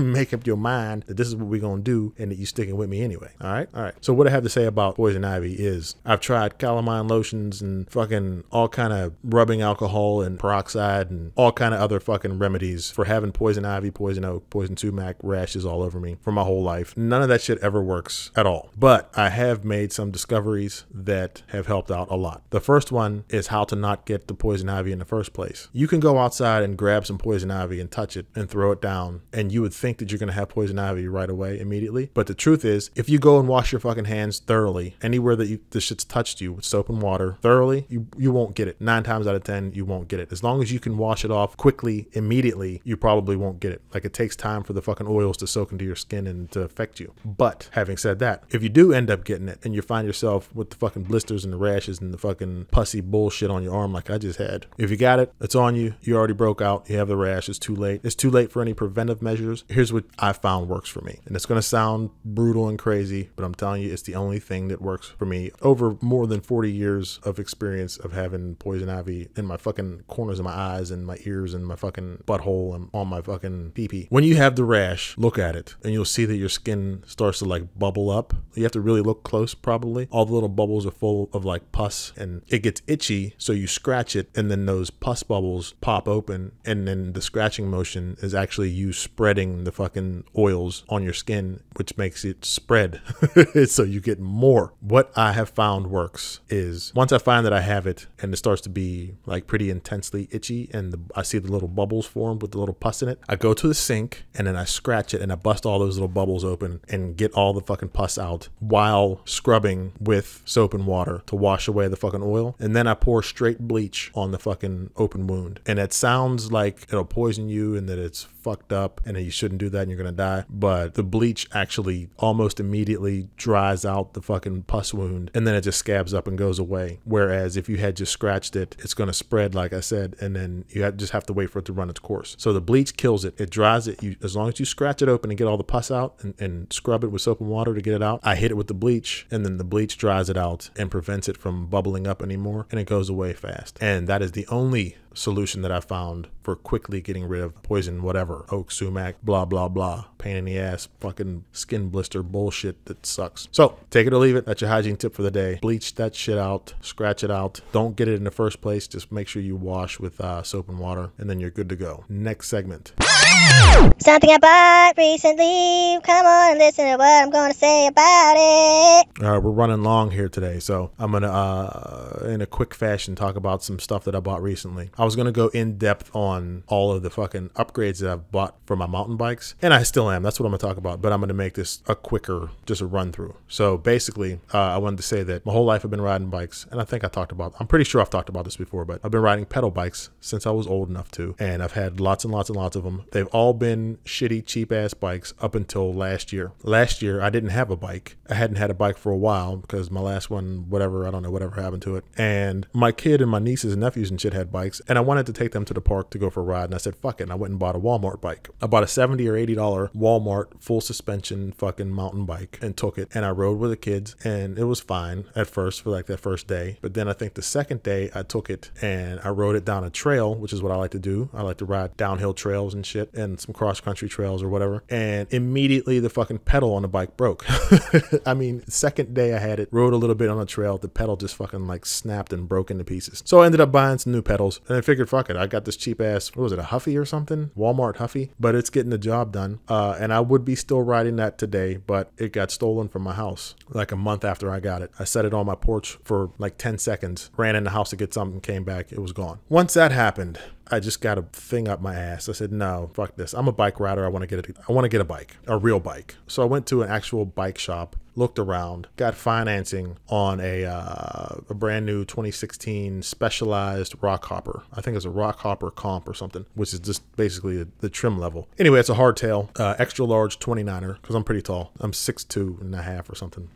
Make up your mind that this is what we're gonna do and that you sticking with me anyway. All right, so what I have to say about poison ivy is I've tried calamine lotions and fucking all kind of rubbing alcohol and peroxide and all kind of other fucking remedies for having poison ivy, poison oak, poison sumac rashes all over me for my whole life. None of that shit ever works at all, but I have made some discoveries that have helped out a lot. The first one is how to not get the poison ivy in the first place. You can go outside and grab some poison ivy and touch it and throw it down, and you would think that you're going to have poison ivy right away immediately, but the truth is if you go and wash your fucking hands thoroughly anywhere that the shit's touched you with soap and water thoroughly, you won't get it. 9 times out of 10 you won't get it. As long as you can wash it off quickly, immediately, you probably won't get it. Like, it takes time for the fucking oils to soak into your skin and to affect you. But having said that, if you do end up getting it and you find yourself with the fucking blisters and the rashes and the fucking pussy bullshit on your arm like I just had, if you got it, it's on you. You already broke out. You have the rash. It's too late. It's too late for any preventive measures. Here's what I found works for me. And it's going to sound brutal and crazy, but I'm telling you, it's the only thing that works for me over more than 40 years of experience of having poison ivy in my fucking corners of my eyes and my ears and my fucking butthole and on my fucking pee-pee. When you have the rash, look at it and you'll see that your skin starts to like bubble up. You have to really look close probably. All the little bubbles are full of like pus and it gets itchy, so you scratch it and then those pus bubbles pop open, and then the scratching motion is actually you spreading the fucking oils on your skin, which makes it spread. So you get more. What I have found works is once I find that I have it and it starts to be like pretty intensely itchy and I see the little bubble bubbles formed with the little pus in it. I go to the sink and then I scratch it and I bust all those little bubbles open and get all the fucking pus out while scrubbing with soap and water to wash away the fucking oil. And then I pour straight bleach on the fucking open wound. And it sounds like it'll poison you and that it's fucked up and that you shouldn't do that and you're gonna die. But the bleach actually almost immediately dries out the fucking pus wound and then it just scabs up and goes away. Whereas if you had just scratched it, it's gonna spread, like I said, and then you just have to wait for it to run its course. So the bleach kills it. It dries it. You, as long as you scratch it open and get all the pus out and scrub it with soap and water to get it out, I hit it with the bleach and then the bleach dries it out and prevents it from bubbling up anymore and it goes away fast. And that is the only solution that I found for quickly getting rid of poison, whatever, oak, sumac, blah, blah, blah, pain in the ass, fucking skin blister bullshit that sucks. So take it or leave it. That's your hygiene tip for the day. Bleach that shit out, scratch it out. Don't get it in the first place. Just make sure you wash with soap and water and then you're good to go. Next segment. Something I bought recently. Come on and listen to what I'm going to say about it. All right, we're running long here today, so I'm going to, in a quick fashion, talk about some stuff that I bought recently. I was going to go in depth on all of the fucking upgrades that I've bought for my mountain bikes, and I still am. That's what I'm going to talk about, but I'm going to make this a quicker, just a run through. So basically, I wanted to say that my whole life I've been riding bikes, and I think I talked about, I'm pretty sure I've talked about this before, but I've been riding pedal bikes since I was old enough to, and I've had lots and lots and lots of them. They've all been shitty, cheap ass bikes up until last year. Last year, I didn't have a bike. I hadn't had a bike for a while because my last one, whatever, I don't know, whatever happened to it. And my kid and my nieces and nephews and shit had bikes. And I wanted to take them to the park to go for a ride. And I said, fuck it. And I went and bought a Walmart bike. I bought a $70 or $80 Walmart full suspension fucking mountain bike and took it. And I rode with the kids and it was fine at first for like that first day. But then I think the second day I took it and I rode it down a trail, which is what I like to do. I like to ride downhill trails and shit and some cross country trails or whatever. And immediately the fucking pedal on the bike broke. I mean, second day I had it, rode a little bit on a trail, the pedal just fucking like snapped and broke into pieces. So I ended up buying some new pedals and I figured, fuck it, I got this cheap ass, what was it, a Huffy or something? Walmart Huffy, but it's getting the job done. And I would be still riding that today, but it got stolen from my house like a month after I got it. I set it on my porch for like 10 seconds, ran in the house to get something, came back, it was gone. Once that happened, I just got a thing up my ass. I said, no, fuck this. I'm a bike rider. I want to get a bike, a real bike. So I went to an actual bike shop, looked around, got financing on a brand new 2016 Specialized Rockhopper. I think it's a Rockhopper Comp or something, which is just basically the trim level. Anyway, it's a hardtail, extra large 29er, because I'm pretty tall. I'm 6'2 and a half or something,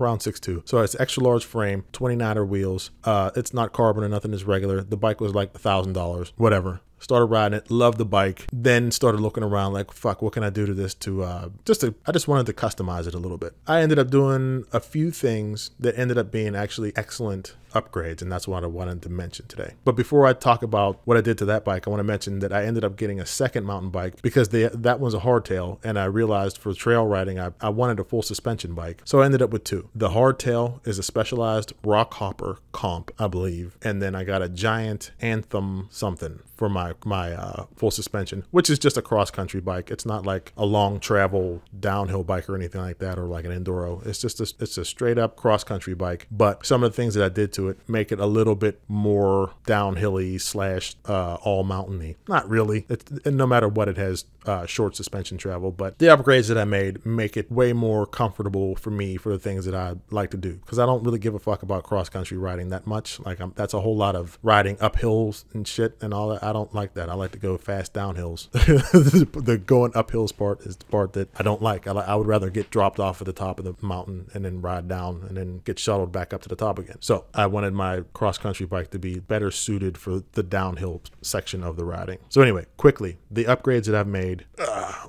around 6'2. So it's extra large frame, 29er wheels. It's not carbon or nothing, it's regular. The bike was like $1,000, whatever. Started riding it, loved the bike, then started looking around like, fuck, what can I do to this to, I just wanted to customize it a little bit. I ended up doing a few things that ended up being actually excellent upgrades, and that's what I wanted to mention today. But before I talk about what I did to that bike, I want to mention that I ended up getting a second mountain bike because that one's a hardtail, and I realized for trail riding, I wanted a full suspension bike. So I ended up with two. The hardtail is a Specialized Rockhopper Comp, I believe, and then I got a Giant Anthem something for my full suspension, which is just a cross country bike. It's not like a long travel downhill bike or anything like that, or like an enduro. It's just it's a straight up cross country bike. But some of the things that I did to it make it a little bit more downhilly slash all mountainy. Not really. And no matter what, it has short suspension travel. But the upgrades that I made make it way more comfortable for me for the things that I like to do, because I don't really give a fuck about cross country riding that much. Like that's a whole lot of riding up hills and shit and all that. I don't like that. I like to go fast downhills. The going uphills part is the part that I don't like. I would rather get dropped off at the top of the mountain and then ride down and then get shuttled back up to the top again. So I wanted my cross-country bike to be better suited for the downhill section of the riding. So anyway, quickly, the upgrades that I've made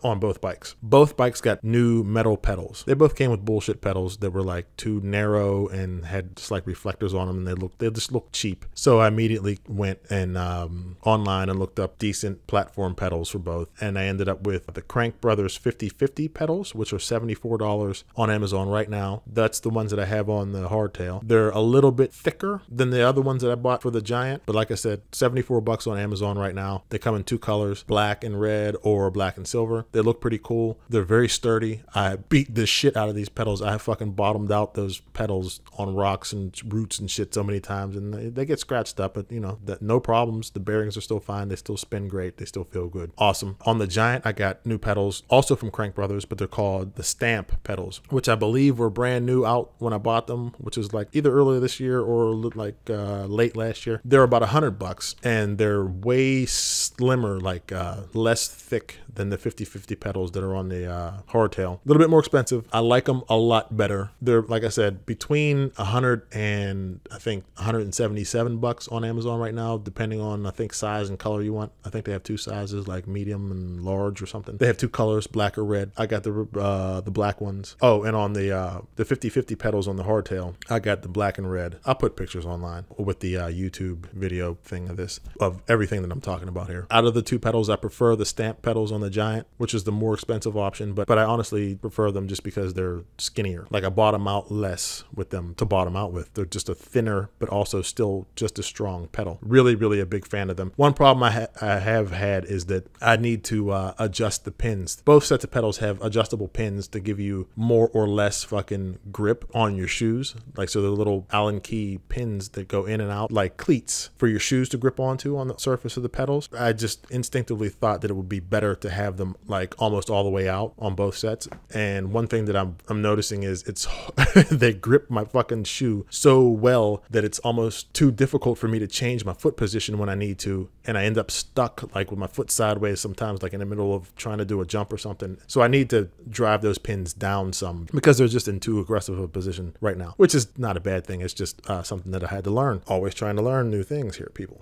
on both bikes. Both bikes got new metal pedals. They both came with bullshit pedals that were like too narrow and had just like reflectors on them, and they just looked cheap. So I immediately went and online and looked up decent platform pedals for both, and I ended up with the Crank Brothers 50/50 pedals, which are $74 on Amazon right now. That's the ones that I have on the hardtail. They're a little bit thicker thicker than the other ones that I bought for the Giant. But like I said, 74 bucks on Amazon right now. They come in two colors, black and red or black and silver. They look pretty cool. They're very sturdy. I beat the shit out of these pedals. I fucking bottomed out those pedals on rocks and roots and shit so many times, and they get scratched up, but you know, that no problems. The bearings are still fine. They still spin great. They still feel good. Awesome. On the Giant, I got new pedals also from Crank Brothers, but they're called the Stamp pedals, which I believe were brand new out when I bought them, which is like either earlier this year or like late last year. They're about $100 and they're way slimmer, like less thick than the 50/50 pedals that are on the hardtail. A little bit more expensive. I like them a lot better. They're, like I said, between 100 and I think 177 bucks on Amazon right now, depending on I think size and color you want. I think they have two sizes, like medium and large or something. They have two colors, black or red. I got the black ones. Oh, and on the 50/50 pedals on the hardtail, I got the black and red. I'll put pictures online with the YouTube video thing of this, of everything that I'm talking about here. Out of the two pedals, I prefer the Stamp pedals on the Giant, which is the more expensive option, but I honestly prefer them just because they're skinnier. Like I bottom out less with them to bottom out with. They're just a thinner, but also still just a strong pedal. Really, really a big fan of them. One problem I have had is that I need to adjust the pins. Both sets of pedals have adjustable pins to give you more or less fucking grip on your shoes. Like, so they're little Allen key pins that go in and out like cleats for your shoes to grip onto on the surface of the pedals. I just instinctively thought that it would be better to have them like almost all the way out on both sets. And one thing that I'm noticing is it's they grip my fucking shoe so well that it's almost too difficult for me to change my foot position when I need to, and I end up stuck like with my foot sideways sometimes, like in the middle of trying to do a jump or something. So I need to drive those pins down some because they're just in too aggressive of a position right now, which is not a bad thing. It's just something that I had to learn. Always trying to learn new things here, people.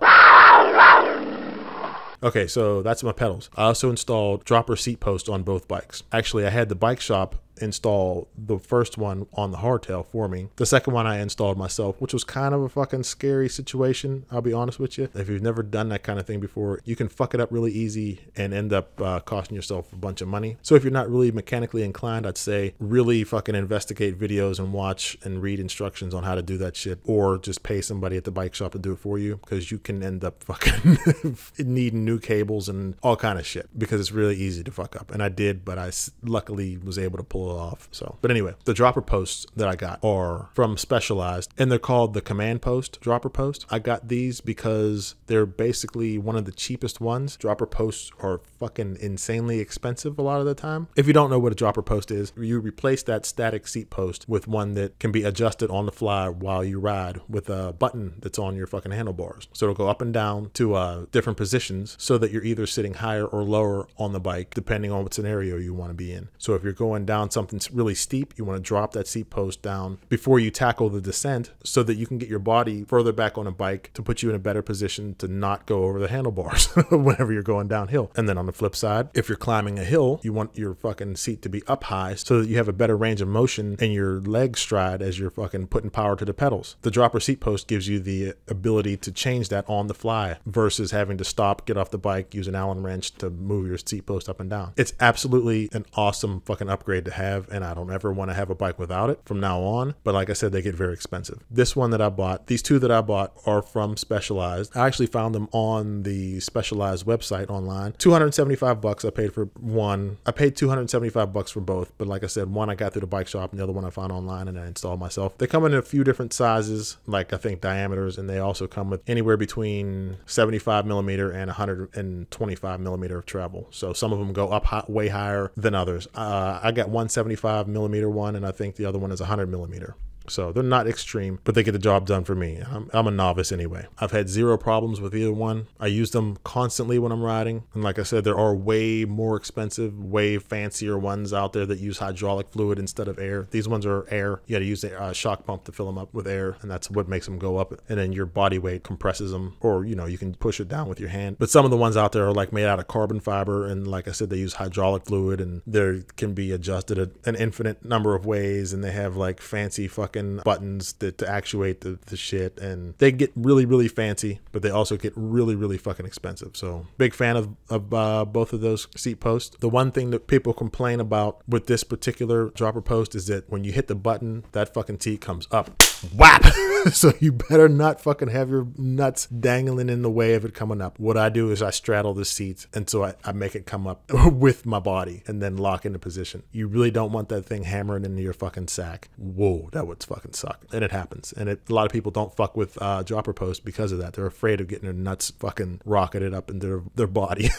Okay, so that's my pedals. I also installed dropper seat posts on both bikes. Actually, I had the bike shop install the first one on the hardtail for me. The second one I installed myself, which was kind of a fucking scary situation. I'll be honest with you. If you've never done that kind of thing before, you can fuck it up really easy and end up costing yourself a bunch of money. So if you're not really mechanically inclined, I'd say really fucking investigate videos and watch and read instructions on how to do that shit, or just pay somebody at the bike shop to do it for you, because you can end up fucking needing new cables and all kind of shit because it's really easy to fuck up. And I did, but I luckily was able to pull off. So, but anyway, the dropper posts that I got are from Specialized, and they're called the Command Post dropper post. I got these because they're basically one of the cheapest ones. Dropper posts are fucking insanely expensive a lot of the time. If you don't know what a dropper post is, you replace that static seat post with one that can be adjusted on the fly while you ride with a button that's on your fucking handlebars. So it'll go up and down to different positions so that you're either sitting higher or lower on the bike depending on what scenario you want to be in. So if you're going down something's really steep, you want to drop that seat post down before you tackle the descent so that you can get your body further back on a bike to put you in a better position to not go over the handlebars whenever you're going downhill. And then on the flip side, if you're climbing a hill, you want your fucking seat to be up high so that you have a better range of motion in your leg stride as you're fucking putting power to the pedals. The dropper seat post gives you the ability to change that on the fly versus having to stop, get off the bike, use an Allen wrench to move your seat post up and down. It's absolutely an awesome fucking upgrade to have, and I don't ever want to have a bike without it from now on. But like I said, they get very expensive. This one that I bought, these two that I bought are from Specialized. I actually found them on the Specialized website online. 275 bucks I paid for one. I paid 275 bucks for both, but like I said, one I got through the bike shop and the other one I found online and I installed myself. They come in a few different sizes, like I think diameters, and they also come with anywhere between 75 millimeter and 125 millimeter of travel. So some of them go up way higher than others. I got one 75 millimeter one, and I think the other one is 100 millimeter. So they're not extreme, but they get the job done for me. I'm a novice anyway. I've had zero problems with either one. I use them constantly when I'm riding. And like I said, there are way more expensive, way fancier ones out there that use hydraulic fluid instead of air. These ones are air. You got to use a shock pump to fill them up with air, and that's what makes them go up. And then your body weight compresses them, or you know, you can push it down with your hand. But some of the ones out there are like made out of carbon fiber, and like I said, they use hydraulic fluid, and they can be adjusted an infinite number of ways, and they have like fancy fucking buttons that to actuate the shit, and they get really, really fancy, but they also get really, really fucking expensive. So big fan of both of those seat posts. The one thing that people complain about with this particular dropper post is that when you hit the button, that fucking seat comes up. whap. So you better not fucking have your nuts dangling in the way of it coming up. What I do is I straddle the seats, and so I make it come up with my body and then lock into position. You really don't want that thing hammering into your fucking sack. Whoa, that would fucking suck. And it happens. And a lot of people don't fuck with dropper post because of that. They're afraid of getting their nuts fucking rocketed up into their body,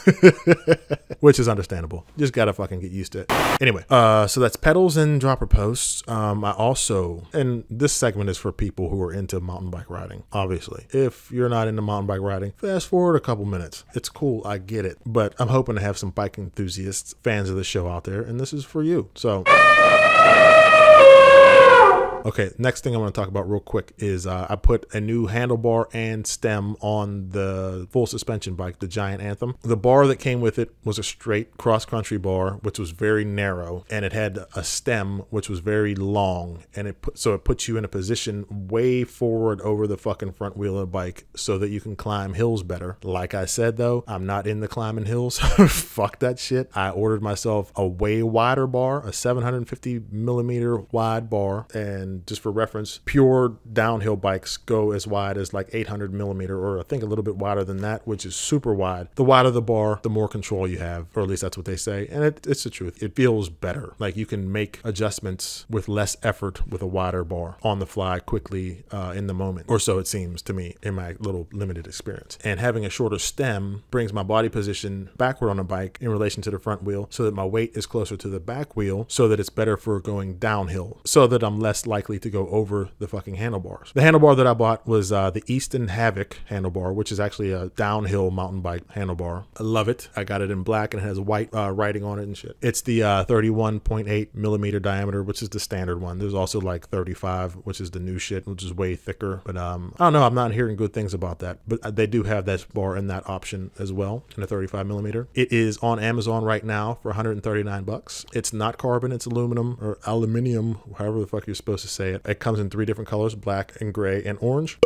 which is understandable. Just gotta fucking get used to it. Anyway, so that's pedals and dropper posts. I also, and this segment is for people who are into mountain bike riding, obviously. If you're not into mountain bike riding, fast forward a couple minutes. It's cool, I get it, but I'm hoping to have some bike enthusiasts, fans of the show out there, and this is for you. So okay, next thing I want to talk about real quick is I put a new handlebar and stem on the full suspension bike, the Giant Anthem. The bar that came with it was a straight cross-country bar, which was very narrow, and it had a stem which was very long, and it puts you in a position way forward over the fucking front wheel of the bike so that you can climb hills better. Like I said, though, I'm not in the climbing hills. Fuck that shit. I ordered myself a way wider bar, a 750 millimeter wide bar, and just for reference, pure downhill bikes go as wide as like 800 millimeter, or I think a little bit wider than that, which is super wide. The wider the bar, the more control you have, or at least that's what they say. And it's the truth. It feels better. Like you can make adjustments with less effort with a wider bar on the fly quickly in the moment, or so it seems to me in my little limited experience. And having a shorter stem brings my body position backward on the bike in relation to the front wheel so that my weight is closer to the back wheel so that it's better for going downhill, so that I'm less likely to go over the fucking handlebars. The handlebar that I bought was the Easton Havoc handlebar, which is actually a downhill mountain bike handlebar. I love it. I got it in black and it has white writing on it and shit. It's the 31.8 millimeter diameter, which is the standard one. There's also like 35, which is the new shit, which is way thicker. But I don't know. I'm not hearing good things about that. But they do have that bar and that option as well in a 35 millimeter. It is on Amazon right now for 139 bucks. It's not carbon. It's aluminum or aluminium, however the fuck you're supposed to say it. It comes in three different colors, black and gray and orange.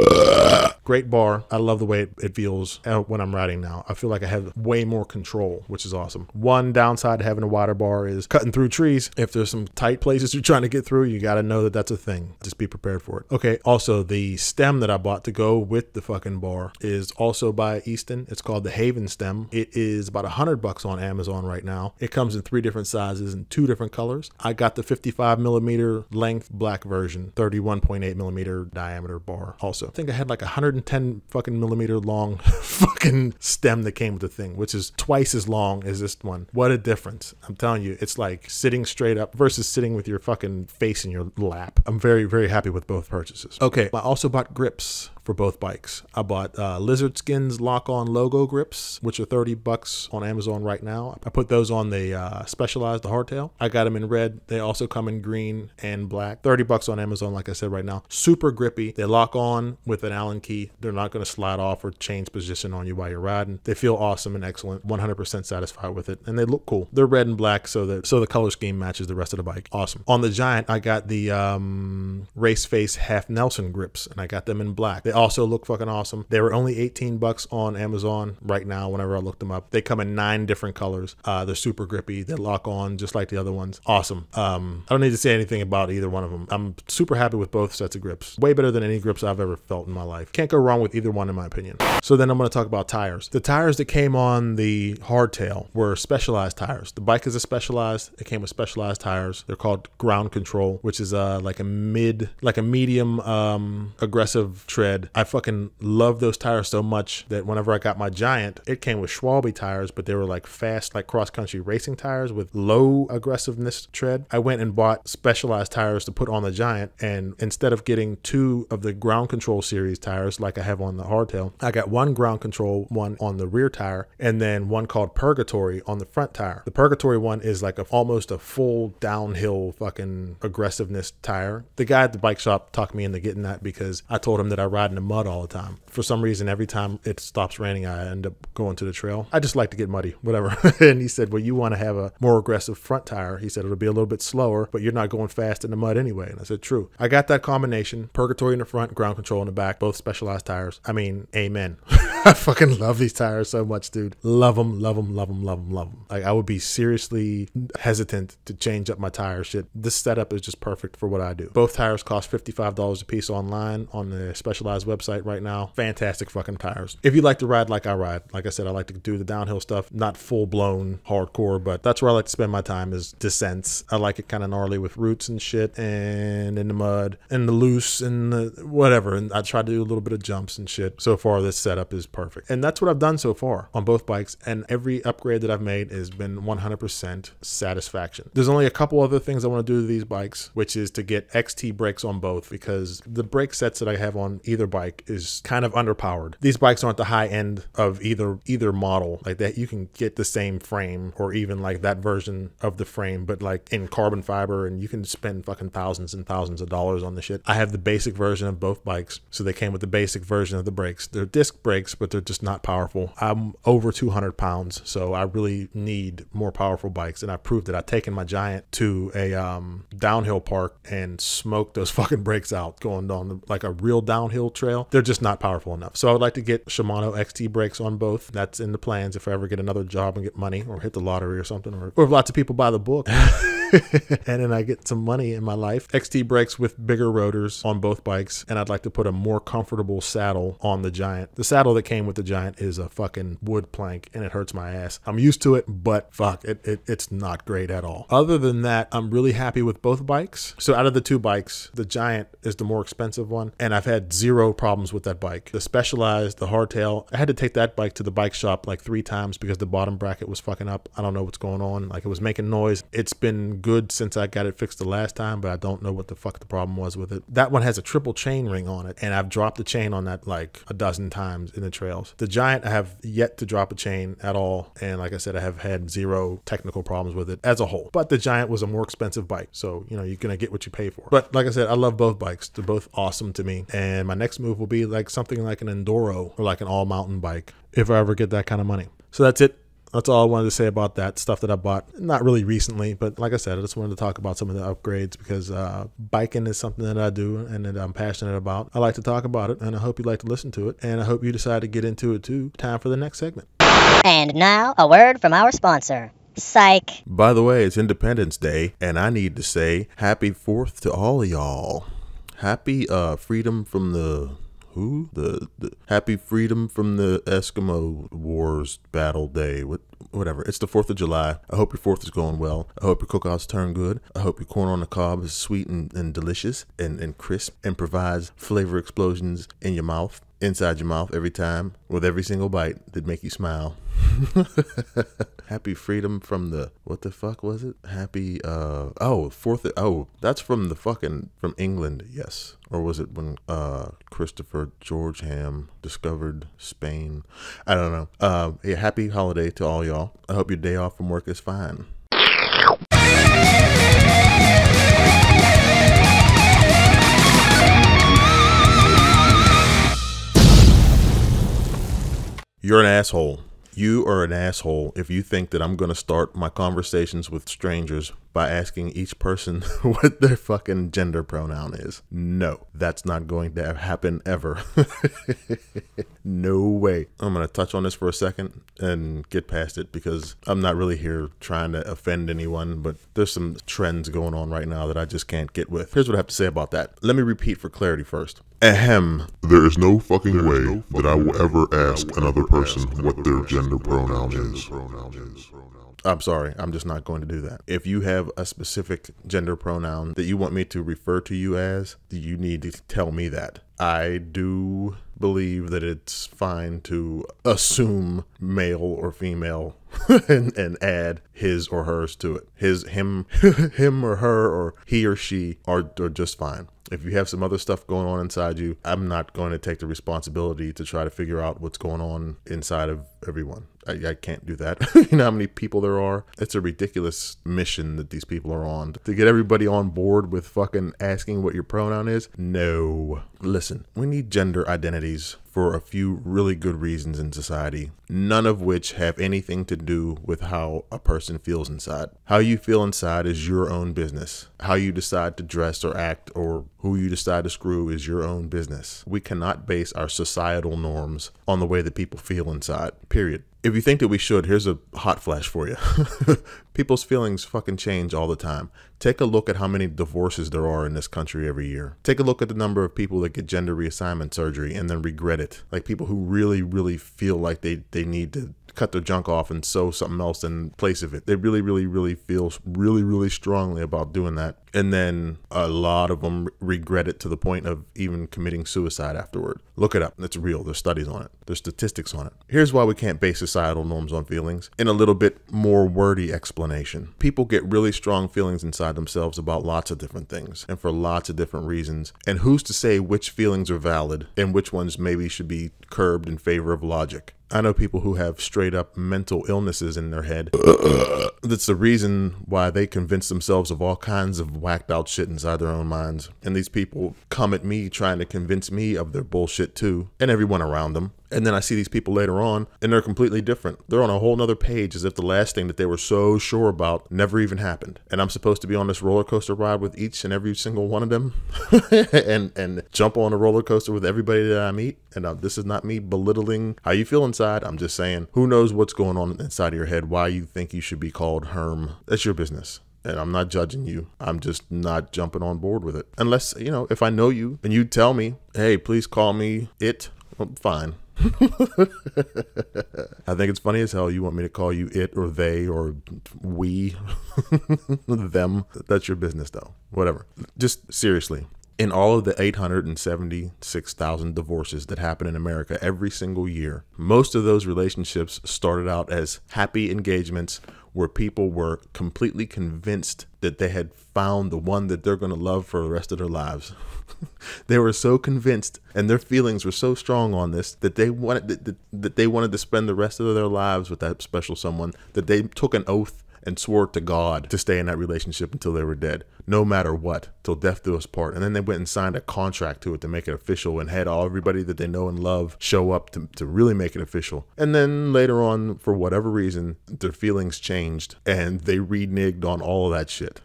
Great bar. I love the way it feels when I'm riding now. I feel like I have way more control, which is awesome. One downside to having a wider bar is cutting through trees. If there's some tight places you're trying to get through, you got to know that that's a thing. Just be prepared for it. Okay. Also, the stem that I bought to go with the fucking bar is also by Easton. It's called the Haven stem. It is about $100 on Amazon right now. It comes in three different sizes and two different colors. I got the 55 millimeter length black version, 31.8 millimeter diameter bar. Also, I think I had like 110 fucking millimeter long fucking stem that came with the thing, which is twice as long as this one. What a difference. I'm telling you, it's like sitting straight up versus sitting with your fucking face in your lap. I'm very, very happy with both purchases. Okay, I also bought grips for both bikes. I bought Lizard Skin's lock-on logo grips, which are $30 on Amazon right now. I put those on the Specialized, the hardtail. I got them in red. They also come in green and black. $30 on Amazon, like I said, right now. Super grippy. They lock on with an Allen key. They're not going to slide off or change position on you while you're riding. They feel awesome and excellent. 100% satisfied with it, and they look cool. They're red and black, so the color scheme matches the rest of the bike. Awesome. On the Giant, I got the Race Face Half Nelson grips, and I got them in black. They also look fucking awesome. They were only $18 on Amazon right now whenever I looked them up. They come in 9 different colors. They're super grippy. They lock on just like the other ones. Awesome. I don't need to say anything about either one of them. I'm super happy with both sets of grips. Way better than any grips I've ever felt in my life. Can't go wrong with either one in my opinion. So then I'm going to talk about tires. The tires that came on the hardtail were Specialized tires. The bike is a Specialized. It came with Specialized tires. They're called Ground Control, which is like a medium aggressive tread. I fucking love those tires so much that whenever I got my Giant, it came with Schwalbe tires, but they were like fast, like cross-country racing tires with low aggressiveness tread. I went and bought Specialized tires to put on the Giant, and instead of getting 2 of the Ground Control series tires like I have on the hardtail, I got one Ground Control, one on the rear tire, and then one called Purgatory on the front tire. The Purgatory one is like almost a full downhill fucking aggressiveness tire. The guy at the bike shop talked me into getting that because I told him that I ride in the mud all the time. For some reason, every time it stops raining, I end up going to the trail. I just like to get muddy, whatever. And he said, well, you want to have a more aggressive front tire. He said, it'll be a little bit slower, but you're not going fast in the mud anyway. And I said, true. I got that combination, purgatory in the front, ground control in the back, both Specialized tires. I mean, amen. I fucking love these tires so much, dude. Love them, love them, love them, love them, love them. Like, I would be seriously hesitant to change up my tire shit. This setup is just perfect for what I do. Both tires cost $55 a piece online on the Specialized website right now. Fantastic fucking tires. If you like to ride like I ride, like I said, I like to do the downhill stuff, not full blown hardcore, but that's where I like to spend my time, is descents. I like it kind of gnarly with roots and shit, and in the mud and the loose and the whatever. And I try to do a little bit of jumps and shit. So far, this setup is perfect. And that's what I've done so far on both bikes. And every upgrade that I've made has been 100% satisfaction. There's only a couple other things I want to do to these bikes, which is to get XT brakes on both, because the brake sets that I have on either bike is kind of underpowered. These bikes aren't the high end of either model like that. You can get the same frame or even like that version of the frame, but like in carbon fiber, and you can spend fucking thousands and thousands of dollars on the shit. I have the basic version of both bikes, so they came with the basic version of the brakes. They're disc brakes, but they're just not powerful. I'm over 200 pounds, so I really need more powerful bikes, and I proved that. I've taken my Giant to a downhill park and smoked those fucking brakes out going on like a real downhill trail. They're just not powerful enough. So I would like to get Shimano XT brakes on both. That's in the plans if I ever get another job and get money or hit the lottery or something, or if lots of people buy the book. And then I get some money in my life. XT brakes with bigger rotors on both bikes, and I'd like to put a more comfortable saddle on the Giant. The saddle that came with the Giant is a fucking wood plank, and it hurts my ass. I'm used to it, but fuck, it's not great at all. Other than that, I'm really happy with both bikes. So out of the two bikes, the Giant is the more expensive one, and I've had zero problems with that bike. The Specialized, the hardtail, I had to take that bike to the bike shop like 3 times because the bottom bracket was fucking up. I don't know what's going on. Like, it was making noise. It's been good since I got it fixed the last time, but I don't know what the fuck the problem was with it. That one has a triple chain ring on it, and I've dropped the chain on that like a dozen times in the trails. The Giant, I have yet to drop a chain at all, and like I said, I have had zero technical problems with it as a whole. But the Giant was a more expensive bike, so you know, you're gonna get what you pay for. But like I said, I love both bikes. They're both awesome to me, and my next move will be like something like an enduro or like an all mountain bike if I ever get that kind of money. So that's it. That's all I wanted to say about that stuff that I bought. Not really recently, but like I said, I just wanted to talk about some of the upgrades because biking is something that I do and that I'm passionate about. I like to talk about it, and I hope you like to listen to it, and I hope you decide to get into it too. Time for the next segment. And now a word from our sponsor. Psych. By the way, it's Independence Day, and I need to say happy 4th to all y'all. Happy freedom from the... Who? The happy freedom from the Eskimo Wars battle day. Whatever. It's the 4th of July. I hope your 4th is going well. I hope your cookouts turn good. I hope your corn on the cob is sweet and delicious and crisp and provides flavor explosions in your mouth, inside your mouth every time, with every single bite that make you smile. Happy freedom from the, what the fuck was it? Happy, oh, 4th, oh, that's from the fucking, from England, yes. Or was it when Christopher George Ham discovered Spain? I don't know. Yeah, happy holiday to all y'all. I hope your day off from work is fine. You're an asshole. You are an asshole if you think that I'm going to start my conversations with strangers by asking each person what their fucking gender pronoun is. No, that's not going to happen ever. No way. I'm going to touch on this for a second and get past it because I'm not really here trying to offend anyone, but there's some trends going on right now that I just can't get with. Here's what I have to say about that. Let me repeat for clarity first. Ahem. There is no fucking way that I will ever ask another person what their gender pronoun is. I'm sorry, I'm just not going to do that. If you have a specific gender pronoun that you want me to refer to you as, you need to tell me that. I do believe that it's fine to assume male or female and add his or hers to it. His, him, him or her, or he or she are just fine. If you have some other stuff going on inside you, I'm not going to take the responsibility to try to figure out what's going on inside of everyone. I can't do that. You know how many people there are? It's a ridiculous mission that these people are on. To get everybody on board with fucking asking what your pronoun is? No. Listen, we need gender identities for a few really good reasons in society, none of which have anything to do with how a person feels inside. How you feel inside is your own business. How you decide to dress or act or who you decide to screw is your own business. We cannot base our societal norms on the way that people feel inside, period. If you think that we should, here's a hot flash for you. People's feelings fucking change all the time. Take a look at how many divorces there are in this country every year. Take a look at the number of people that get gender reassignment surgery and then regret it. Like people who really, really feel like they need to cut their junk off and sew something else in place of it. They really, really, really feel really, really strongly about doing that. And then a lot of them regret it to the point of even committing suicide afterward. Look it up. It's real. There's studies on it. There's statistics on it. Here's why we can't base societal norms on feelings. In a little bit more wordy explanation, people get really strong feelings inside themselves about lots of different things and for lots of different reasons. And who's to say which feelings are valid and which ones maybe should be curbed in favor of logic? I know people who have straight up mental illnesses in their head. That's the reason why they convince themselves of all kinds of whacked out shit inside their own minds. And these people come at me trying to convince me of their bullshit too, and everyone around them. And then I see these people later on and they're completely different. They're on a whole nother page as if the last thing that they were so sure about never even happened. And I'm supposed to be on this roller coaster ride with each and every single one of them and jump on a roller coaster with everybody that I meet. And this is not me belittling how you feel inside. I'm just saying, who knows what's going on inside of your head, why you think you should be called Herm. That's your business. And I'm not judging you. I'm just not jumping on board with it. Unless, you know, if I know you and you tell me, hey, please call me it, well, fine. I think it's funny as hell you want me to call you it or they or we, them. That's your business though, whatever. Just seriously, in all of the 876,000 divorces that happen in America every single year, most of those relationships started out as happy engagements where people were completely convinced that they had found the one that they're going to love for the rest of their lives. They were so convinced and their feelings were so strong on this that they wanted to spend the rest of their lives with that special someone, that they took an oath and swore to God to stay in that relationship until they were dead, no matter what, till death do us part. And then they went and signed a contract to it to make it official and had all everybody that they know and love show up to really make it official. And then later on, for whatever reason, their feelings changed and they reneged on all of that shit.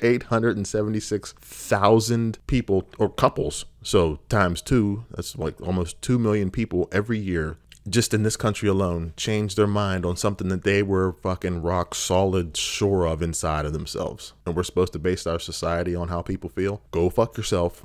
876,000 people, or couples, so times two, that's like almost 2 million people every year just in this country alone change their mind on something that they were fucking rock solid sure of inside of themselves. And we're supposed to base our society on how people feel? Go fuck yourself.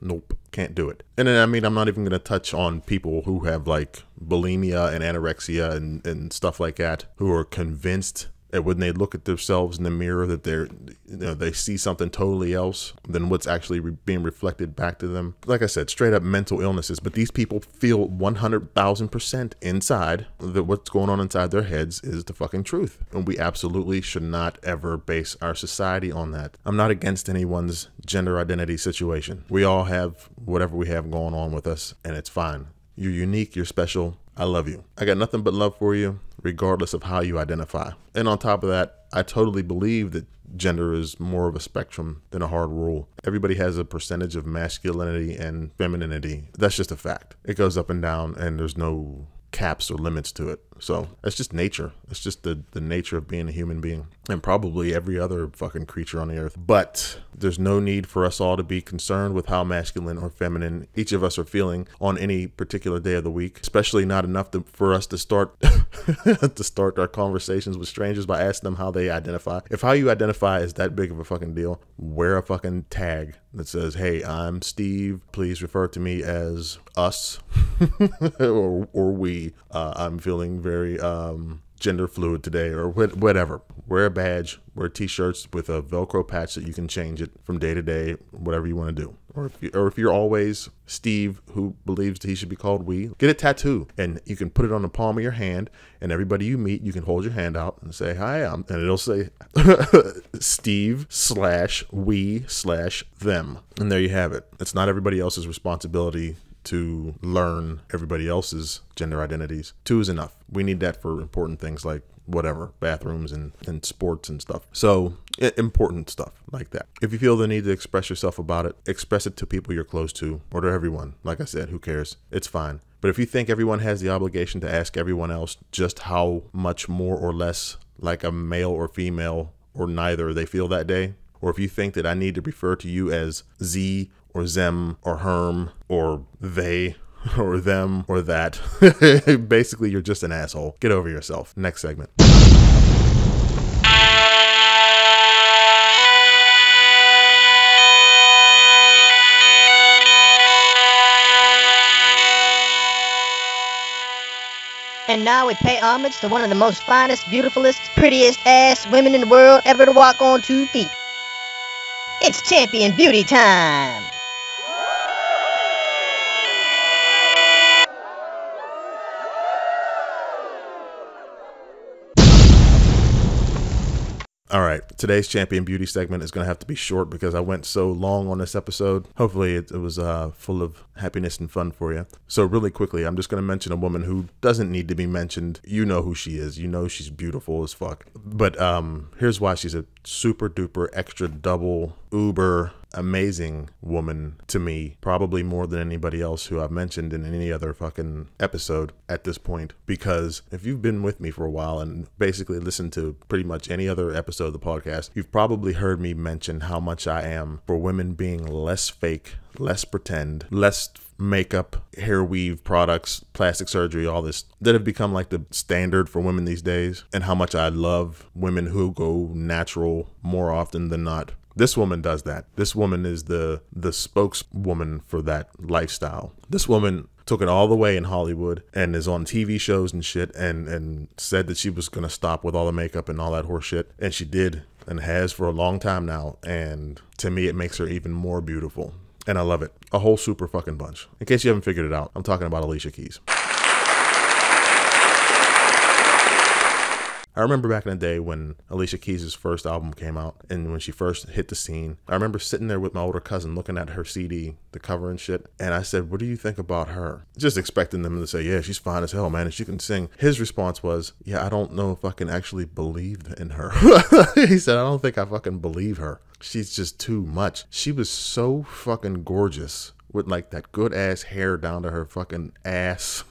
Nope, can't do it. And then, I mean, I'm not even going to touch on people who have like bulimia and anorexia and stuff like that, who are convinced that when they look at themselves in the mirror that they're, you know, they see something totally else than what's actually being reflected back to them. Like I said, straight up mental illnesses, but these people feel 100,000% inside that what's going on inside their heads is the fucking truth. And we absolutely should not ever base our society on that. I'm not against anyone's gender identity situation. We all have whatever we have going on with us and it's fine. You're unique, you're special. I love you. I got nothing but love for you, regardless of how you identify. And on top of that, I totally believe that gender is more of a spectrum than a hard rule. Everybody has a percentage of masculinity and femininity. That's just a fact. It goes up and down and there's no caps or limits to it. So that's just nature. It's just the nature of being a human being and probably every other fucking creature on the earth. But there's no need for us all to be concerned with how masculine or feminine each of us are feeling on any particular day of the week, especially not enough for us to start our conversations with strangers by asking them how they identify. If how you identify is that big of a fucking deal, wear a fucking tag that says, hey, I'm Steve, please refer to me as us or we. I'm feeling very gender fluid today, or whatever. Wear a badge, wear t-shirts with a Velcro patch that you can change it from day to day, whatever you want to do. Or if you're always Steve, who believes that he should be called we, get a tattoo and you can put it on the palm of your hand, and everybody you meet, you can hold your hand out and say, hi, I'm, and it'll say Steve/we/them. And there you have it. It's not everybody else's responsibility to learn everybody else's gender identities. Two is enough. We need that for important things like whatever, bathrooms and sports and stuff. So important stuff like that. If you feel the need to express yourself about it, express it to people you're close to or to everyone. Like I said, who cares? It's fine. But if you think everyone has the obligation to ask everyone else just how much more or less like a male or female or neither they feel that day, or if you think that I need to refer to you as Z or Zem or Herm or they or them or that, basically you're just an asshole. Get over yourself. Next segment. And now we pay homage to one of the most finest, beautifulest, prettiest ass women in the world ever to walk on 2 feet. It's champion beauty time! All right, today's Champion Beauty segment is going to have to be short because I went so long on this episode. Hopefully it was full of happiness and fun for you. So really quickly, I'm just going to mention a woman who doesn't need to be mentioned. You know who she is. You know she's beautiful as fuck. But here's why she's a super duper extra double uber amazing woman to me, probably more than anybody else who I've mentioned in any other fucking episode at this point. Because if you've been with me for a while and basically listened to pretty much any other episode of the podcast, you've probably heard me mention how much I am for women being less fake, less pretend, less makeup, hair weave products, plastic surgery, all this that have become like the standard for women these days, and how much I love women who go natural more often than not. This woman does that. This woman is the spokeswoman for that lifestyle. This woman took it all the way in Hollywood and is on TV shows and shit, and said that she was going to stop with all the makeup and all that horse shit. And she did, and has for a long time now. And to me, it makes her even more beautiful. And I love it. A whole super fucking bunch. In case you haven't figured it out, I'm talking about Alicia Keys. I remember back in the day when Alicia Keys' first album came out and when she first hit the scene, I remember sitting there with my older cousin looking at her CD, the cover and shit, and I said, what do you think about her? Just expecting them to say, yeah, she's fine as hell, man, and she can sing. His response was, yeah, I don't know if I can actually believe in her. He said, I don't think I fucking believe her. She's just too much. She was so fucking gorgeous, with like that good ass hair down to her fucking ass.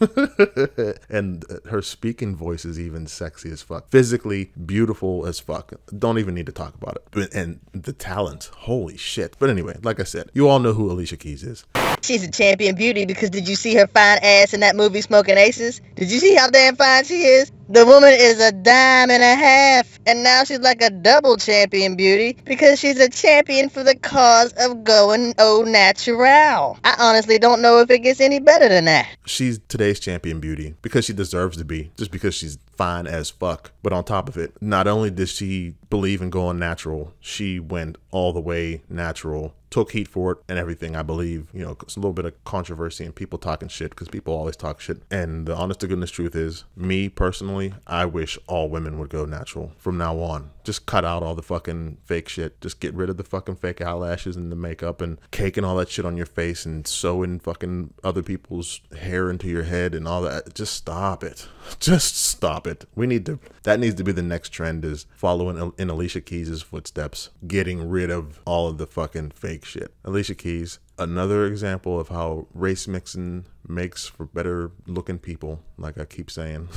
And her speaking voice is even sexy as fuck. Physically beautiful as fuck. Don't even need to talk about it. And the talent, holy shit. But anyway, like I said, you all know who Alicia Keys is. She's a champion beauty because did you see her fine ass in that movie Smoking Aces? Did you see how damn fine she is? The woman is a dime and a half, and now she's like a double champion beauty because she's a champion for the cause of going au natural. I honestly don't know if it gets any better than that. She's today's champion beauty because she deserves to be, just because she's fine as fuck. But on top of it, not only did she believe in going natural, she went all the way natural. Took heat for it and everything, I believe. You know, it's a little bit of controversy and people talking shit because people always talk shit. And the honest to goodness truth is, me personally, I wish all women would go natural from now on. Just cut out all the fucking fake shit. Just get rid of the fucking fake eyelashes and the makeup and cake and all that shit on your face and sewing fucking other people's hair into your head and all that. Just stop it. Just stop it. We need to, that needs to be the next trend, is following in Alicia Keys' footsteps, getting rid of all of the fucking fake shit. Alicia Keys, another example of how race mixing makes for better looking people, like I keep saying.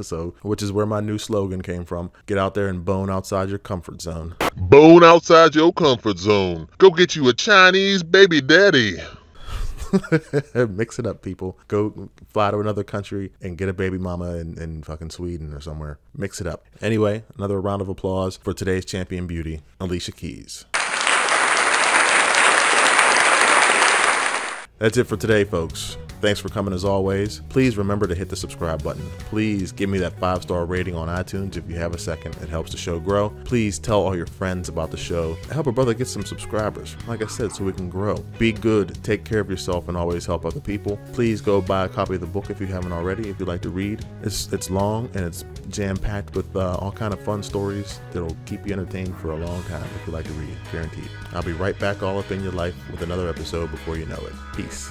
So, which is where my new slogan came from. Get out there and bone outside your comfort zone. Bone outside your comfort zone. Go get you a Chinese baby daddy. Mix it up, people. Go fly to another country and get a baby mama in fucking Sweden or somewhere. Mix it up. Anyway, another round of applause for today's champion beauty, Alicia Keys. That's it for today, folks. Thanks for coming as always. Please remember to hit the subscribe button. Please give me that 5-star rating on iTunes if you have a second. It helps the show grow. Please tell all your friends about the show. Help a brother get some subscribers, like I said, so we can grow. Be good, take care of yourself, and always help other people. Please go buy a copy of the book if you haven't already, if you like to read. It's long and it's jam-packed with all kind of fun stories that'll keep you entertained for a long time if you like to read, guaranteed. I'll be right back all up in your life with another episode before you know it. Peace.